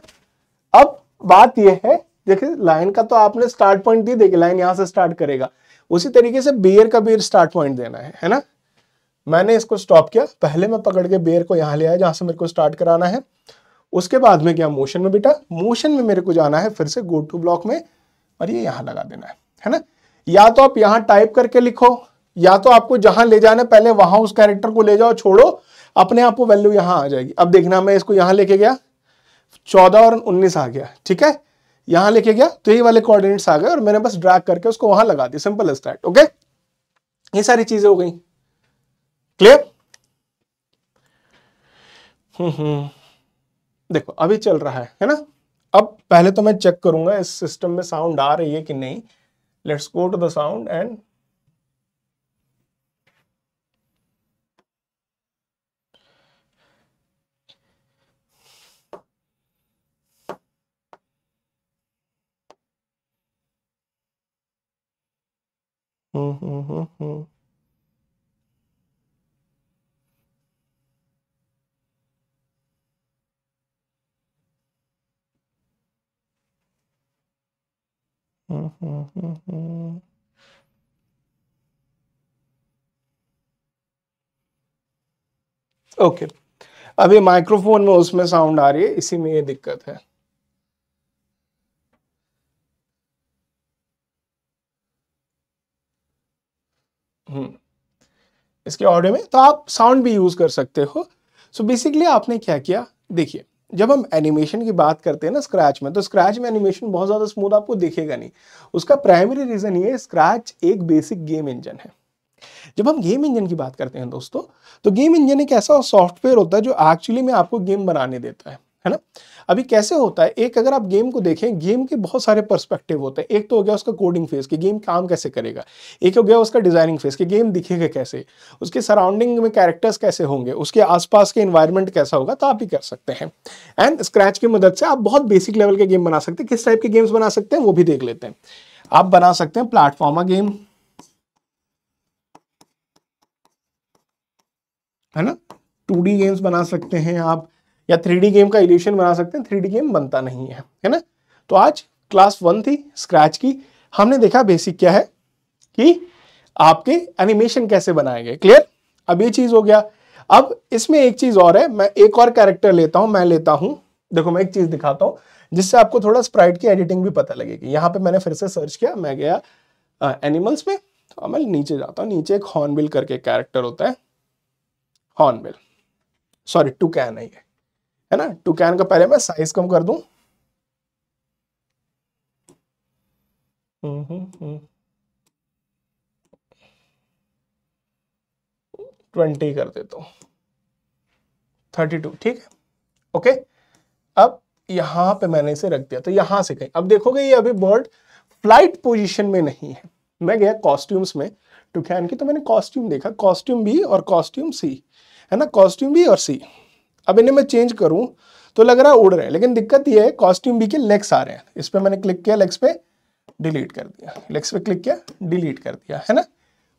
अब बात यह है, देखिए लाइन का तो आपने स्टार्ट पॉइंट दी, देखिए लाइन यहां से स्टार्ट करेगा, उसी तरीके से बेयर का भी स्टार्ट पॉइंट देना है ना। मैंने इसको स्टॉप किया, पहले मैं पकड़ के बेयर को यहां ले आया जहां से मेरे को स्टार्ट कराना है। उसके बाद में क्या, मोशन में बेटा, मोशन में मेरे को जाना है फिर से गो टू ब्लॉक में और ये यहाँ लगा देना है ना। या तो आप यहाँ टाइप करके लिखो, या तो आपको जहां ले जाना है पहले वहां उस कैरेक्टर को ले जाओ, छोड़ो, अपने आप को वैल्यू यहाँ आ जाएगी। अब देखना, मैं इसको यहाँ लेके गया, 14 और 19 आ गया, ठीक है। यहाँ लेके गया तो यही वाले कोऑर्डिनेट्स आ गए और मैंने बस ड्रैग करके उसको वहां लगा दिया। Simple as that. ओके, ये सारी चीजें हो गई। क्लियर? देखो अभी चल रहा है ना। अब पहले तो मैं चेक करूंगा इस सिस्टम में साउंड आ रही है कि नहीं। Let's go to the sound and okay, अभी माइक्रोफोन में उसमें साउंड आ रही है, इसी में ये दिक्कत है। इसके ऑडियो में तो आप साउंड भी यूज कर सकते हो। सो बेसिकली आपने क्या किया, देखिए जब हम एनिमेशन की बात करते हैं ना स्क्रैच में, तो स्क्रैच में एनिमेशन बहुत ज़्यादा स्मूथ आपको दिखेगा नहीं। उसका प्राइमरी रीज़न ये, स्क्रैच एक बेसिक गेम इंजन है। जब हम गेम इंजन की बात करते हैं दोस्तों, तो गेम इंजन एक ऐसा सॉफ्टवेयर होता है जो एक्चुअली में आपको गेम बनाने देता है ना। अभी कैसे होता है, एक अगर आप गेम को देखें, गेम के बहुत सारे पर्सपेक्टिव होते हैं। एक तो हो गया उसका कोडिंग फेज कि गेम काम कैसे करेगा, एक हो गया उसका डिजाइनिंग फेज कि गेम दिखेगा कैसे, उसके सराउंडिंग में कैरेक्टर्स कैसे होंगे, उसके आसपास के एनवायरनमेंट कैसा होगा, तो आप भी कर सकते हैं। एंड स्क्रैच की मदद से आप बहुत बेसिक लेवल के गेम बना सकते हैं। किस टाइप के गेम्स बना सकते हैं वो भी देख लेते हैं। आप बना सकते हैं प्लेटफॉर्मर गेम, है ना, 2D गेम्स बना सकते हैं आप, या 3D गेम का इल्यूशन बना सकते हैं। 3D गेम बनता नहीं है, है ना। तो आज क्लास 1 थी स्क्रैच की, हमने देखा बेसिक क्या है कि आपके एनिमेशन कैसे बनाए गए। क्लियर? अब ये चीज हो गया। अब इसमें एक चीज और है, मैं एक और कैरेक्टर लेता हूं, मैं लेता हूं, देखो मैं एक चीज दिखाता हूँ जिससे आपको थोड़ा स्प्राइट की एडिटिंग भी पता लगेगी। यहाँ पे मैंने फिर से सर्च किया, मैं गया एनिमल्स में और मैं नीचे जाता हूँ। नीचे एक हॉर्नबिल करके कैरेक्टर होता है, हॉर्नबिल, सॉरी टुकैन है ये, है ना। टुकैन का पहले मैं साइज कम कर दूं, हम्म 20 कर देता हूं, 32, ठीक है ओके। अब यहां पे मैंने इसे रख दिया तो यहां से कहीं अब देखोगे ये अभी बर्ड फ्लाइट पोजीशन में नहीं है। मैं गया कॉस्ट्यूम्स में टुकैन की तो मैंने कॉस्ट्यूम देखा, कॉस्ट्यूम बी और कॉस्ट्यूम सी है ना, कॉस्ट्यूम बी और सी। अब इन्हें मैं चेंज करूं तो लग रहा है उड़ रहे हैं, लेकिन दिक्कत ये है कॉस्ट्यूम बी के लेग्स आ रहे हैं। इस पर मैंने क्लिक किया, लेग्स पे डिलीट कर दिया, लेग्स पे क्लिक किया डिलीट कर दिया है ना।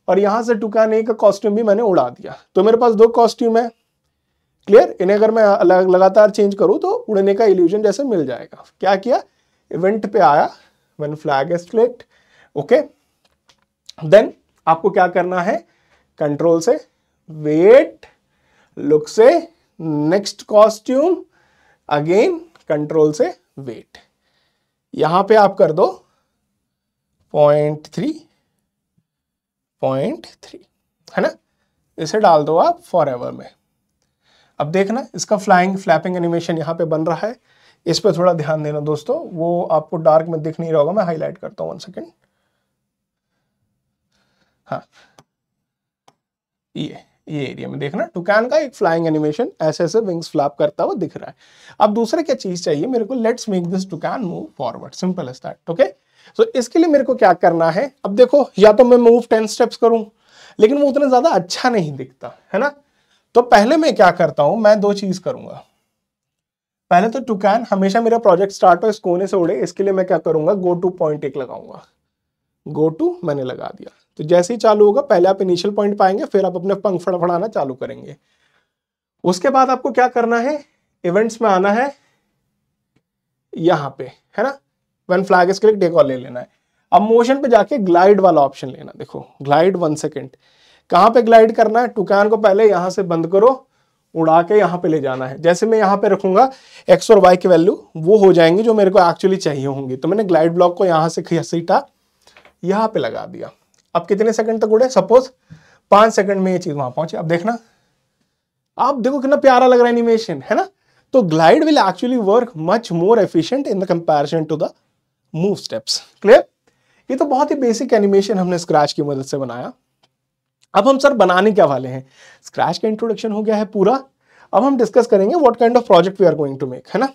और यहाँ से टुकैन ए का कॉस्ट्यूम भी मैंने उड़ा दिया तो मेरे पास दो कॉस्ट्यूम है क्लियर। इन्हें अगर मैं अलग लगातार चेंज करूँ तो उड़ने का इल्यूजन जैसे मिल जाएगा। क्या किया, इवेंट पे आया when flag is flicked okay. Then आपको क्या करना है, कंट्रोल से वेट, लुक से नेक्स्ट कॉस्ट्यूम, अगेन कंट्रोल से वेट, यहां पे आप कर दो 0.3 है ना। इसे डाल दो आप फॉर एवर में। अब देखना इसका फ्लाइंग फ्लैपिंग एनिमेशन यहाँ पे बन रहा है, इस पे थोड़ा ध्यान देना दोस्तों। वो आपको डार्क में दिख नहीं रहा होगा, मैं हाईलाइट करता हूँ 1 सेकेंड। हाँ ये एरिया में देखना टुकैन का एक फ्लाइंग एनिमेशन ऐसे विंग्स फ्लैप करता हुआ दिख रहा है। अब दूसरा क्या चीज चाहिए मेरे को, let's make this toucan move forward, simple as that okay. तो इसके लिए मेरे को क्या करना है, अब देखो या तो मैं मूव 10 स्टेप्स करूं लेकिन वो उतना ज्यादा अच्छा नहीं दिखता है ना। तो पहले मैं क्या करता हूं, मैं दो चीज करूंगा। पहले तो टुकैन हमेशा मेरा प्रोजेक्ट स्टार्ट हो इस कोने से उड़े, इसके लिए मैं क्या करूंगा, GoTo पॉइंट 1 लगाऊंगा। GoTo मैंने लगा दिया तो जैसे ही चालू होगा पहले आप इनिशियल पॉइंट पाएंगे, फिर आप अपने पंख फड़फड़ाना चालू करेंगे। उसके बाद आपको क्या करना है, इवेंट्स में आना है यहाँ पे है ना, वन फ्लैग इज क्लिक डेकॉर ले लेना है। अब मोशन पे जाके ग्लाइड वाला ऑप्शन लेना, देखो ग्लाइड 1 सेकेंड। कहाँ पे ग्लाइड करना है, टुकैन को पहले यहाँ से बंद करो, उड़ा के यहाँ पे ले जाना है। जैसे मैं यहाँ पे रखूंगा एक्स और वाई की वैल्यू वो हो जाएंगी जो मेरे को एक्चुअली चाहिए होंगी। तो मैंने ग्लाइड ब्लॉक को यहाँ से खींचा यहाँ पे लगा दिया। अब कितने सेकंड तक उड़े, सपोज 5 सेकंड में ये चीज वहां पहुंची। अब देखना आप देखो कितना प्यारा लग रहा है एनिमेशन है ना। तो glide will actually work much more efficient in the comparison to the move steps clear. ये तो बहुत ही बेसिक एनिमेशन हमने स्क्रैच की मदद से बनाया। अब हम सर बनाने क्या वाले हैं, स्क्रैच का इंट्रोडक्शन हो गया है पूरा। अब हम डिस्कस करेंगे what kind of project we are going to make है ना।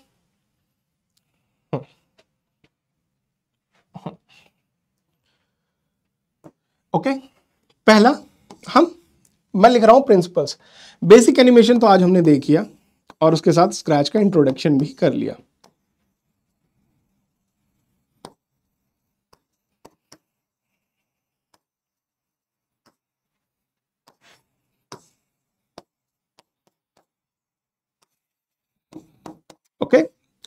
ओके पहला मैं लिख रहा हूँ प्रिंसिपल्स। बेसिक एनिमेशन तो आज हमने देख लिया और उसके साथ स्क्रैच का इंट्रोडक्शन भी कर लिया। ओके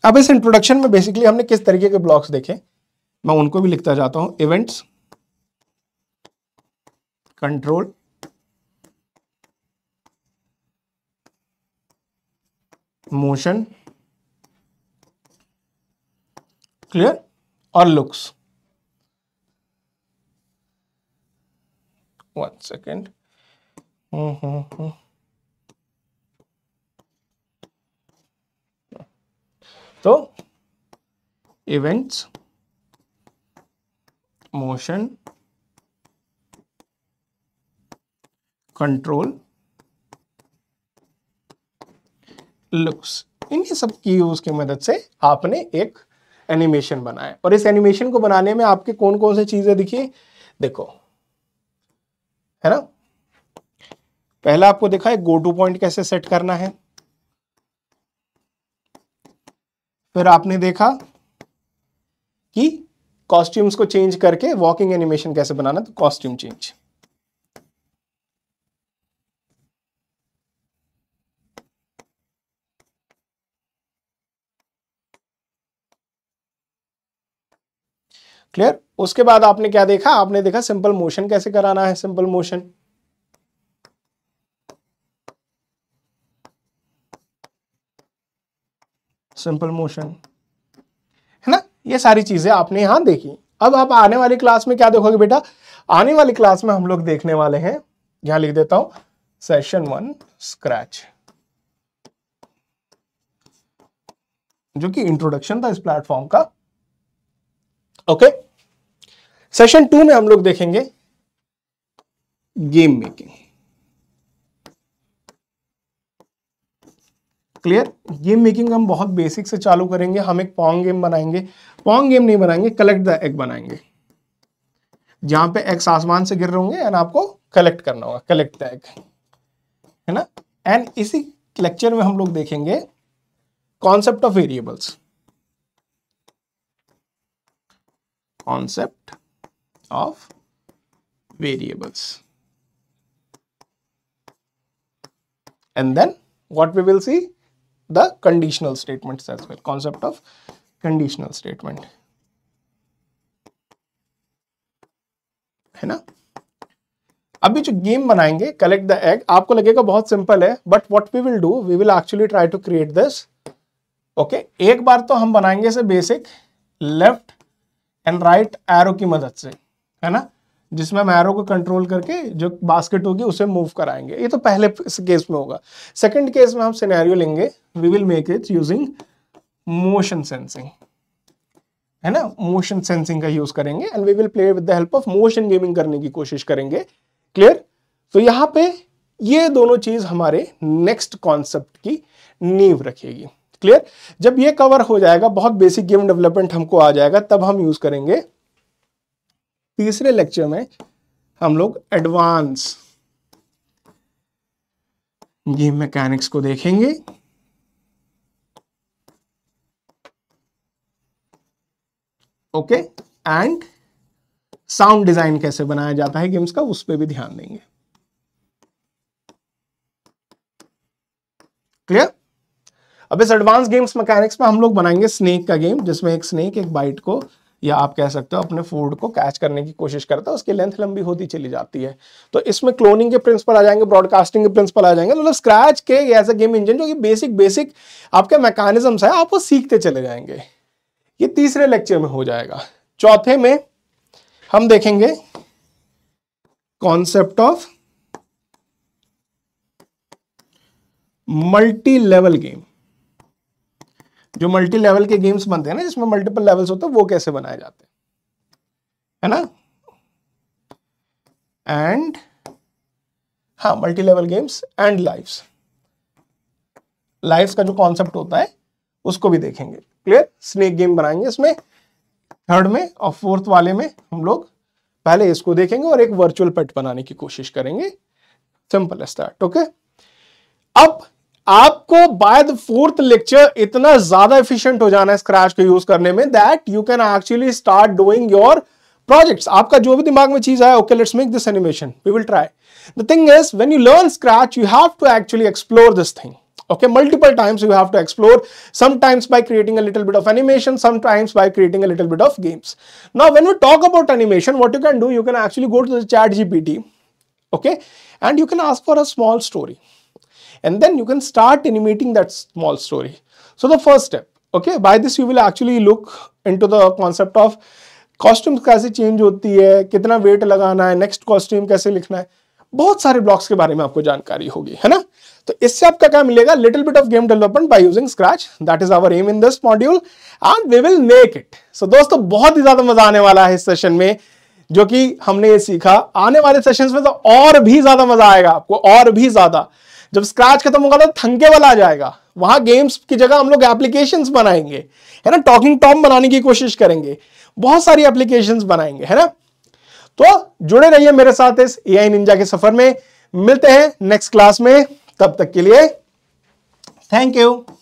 अब इस इंट्रोडक्शन में बेसिकली हमने किस तरीके के ब्लॉक्स देखे, मैं उनको भी लिखता जाता हूँ। इवेंट्स, कंट्रोल, मोशन क्लियर और लुक्स। 1 सेकेंड तो इवेंट्स, मोशन, कंट्रोल, लुक्स, इन सब कीज़ की मदद से आपने एक एनिमेशन बनाया। और इस एनिमेशन को बनाने में आपके कौन कौन सी चीजें दिखी देखो है ना। पहला आपको दिखा है GoTo पॉइंट कैसे सेट करना है, फिर आपने देखा कि कॉस्ट्यूम्स को चेंज करके वॉकिंग एनिमेशन कैसे बनाना, तो कॉस्ट्यूम चेंज। क्लियर। उसके बाद आपने क्या देखा, आपने देखा सिंपल मोशन कैसे कराना है, सिंपल मोशन है ना। ये सारी चीजें आपने यहां देखी। अब आप आने वाली क्लास में क्या देखोगे बेटा, आने वाली क्लास में हम लोग देखने वाले हैं, यहां लिख देता हूं सेशन 1 स्क्रैच जो कि इंट्रोडक्शन था इस प्लेटफॉर्म का। ओके, सेशन 2 में हम लोग देखेंगे game making. Clear, game making हम बहुत बेसिक से चालू करेंगे। हम एक पॉन्ग गेम बनाएंगे, पॉन्ग गेम नहीं बनाएंगे, कलेक्ट द एग बनाएंगे, जहां पे एग्स आसमान से गिर रहे होंगे एंड आपको कलेक्ट करना होगा, कलेक्ट द एग, है ना। एंड इसी लेक्चर में हम लोग देखेंगे concept of variables, concept of variables, and then what we will see the conditional statements as well, concept of conditional statement, है ना। अभी जो गेम बनाएंगे कलेक्ट द एग, आपको लगेगा बहुत सिंपल है, but what we will do, we will actually try to create this. Okay, एक बार तो हम बनाएंगे से basic left and right arrow की मदद से, है ना, जिसमें हम एरो को कंट्रोल करके जो बास्केट होगी उसे मूव कराएंगे। ये तो पहले केस में होगा। सेकंड केस में हम सिनेरियो लेंगे, we will make it using motion sensing, है ना, मोशन सेंसिंग का यूज करेंगे and we will play with the help of motion gaming करने की कोशिश करेंगे। क्लियर, तो यहाँ पे ये दोनों चीज हमारे नेक्स्ट कॉन्सेप्ट की नींव रखेगी। क्लियर, जब ये कवर हो जाएगा, बहुत बेसिक गेम डेवलपमेंट हमको आ जाएगा, तब हम यूज करेंगे तीसरे लेक्चर में हम लोग एडवांस गेम मैकेनिक्स को देखेंगे। ओके, एंड साउंड डिजाइन कैसे बनाया जाता है गेम्स का, उस पर भी ध्यान देंगे। क्लियर, अब इस एडवांस गेम्स मैकेनिक्स में हम लोग बनाएंगे स्नेक का गेम, जिसमें एक स्नेक एक बाइट को, या आप कह सकते हो अपने फूड को कैच करने की कोशिश करता है, उसकी लेंथ लंबी होती चली जाती है। तो इसमें क्लोनिंग के प्रिंसिपल आ जाएंगे, ब्रॉडकास्टिंग के प्रिंसिपल आ जाएंगे, मतलब स्क्रैच के एज अ गेम इंजन जो कि बेसिक आपके मैकेनिज्म्स है, आप वो सीखते चले जाएंगे। ये तीसरे लेक्चर में हो जाएगा। चौथे में हम देखेंगे concept of multi level game, जो मल्टी लेवल के गेम्स बनते हैं ना, जिसमें मल्टीपल लेवल्स होते हैं, वो कैसे बनाए जाते हैं, है ना। एंड हाँ, multi level games and lives, lives का जो कॉन्सेप्ट होता है उसको भी देखेंगे। क्लियर, स्नेक गेम बनाएंगे इसमें। थर्ड में और फोर्थ वाले में हम लोग पहले इसको देखेंगे और एक वर्चुअल पेट बनाने की कोशिश करेंगे, सिंपल स्टार्ट। ओके, अब आपको बाय द फोर्थ लेक्चर इतना ज्यादा एफिशिएंट हो जाना है स्क्रैच को यूज करने में, that you can actually start doing your projects. आपका जो भी दिमाग में चीज आया, okay let's make this animation, we will try. The thing is, when you learn Scratch, you have to actually explore this thing. Okay, multiple times you have to explore, sometimes by creating a little bit of animation, sometimes by creating a little bit of games. Now when we talk about animation, what you can do, you can actually go to the ChatGPT, okay, and you can ask for a small story. And then you can start animating that small story. So the first step, okay, by this you will actually look into the concept of costumes कैसे change होती है, कितना weight लगाना है, next costume कैसे लिखना है, बहुत सारे ब्लॉक्स के बारे में आपको जानकारी होगी, है ना। तो इससे आपका क्या मिलेगा, little bit of game development by using Scratch, that is our aim in this module and we will make it. So दोस्तों, बहुत ही ज्यादा मजा आने वाला है इस सेशन में, जो कि हमने ये सीखा। आने वाले सेशंस में तो और भी ज्यादा मजा आएगा आपको, और भी ज्यादा। जब स्क्रैच खत्म होगा तो थंके वाला आ जाएगा, वहां गेम्स की जगह हम लोग एप्लीकेशंस बनाएंगे, है ना, टॉकिंग टॉम बनाने की कोशिश करेंगे, बहुत सारी एप्लीकेशंस बनाएंगे, है ना। तो जुड़े रहिए मेरे साथ इस एआई निंजा के सफर में, मिलते हैं नेक्स्ट क्लास में, तब तक के लिए थैंक यू।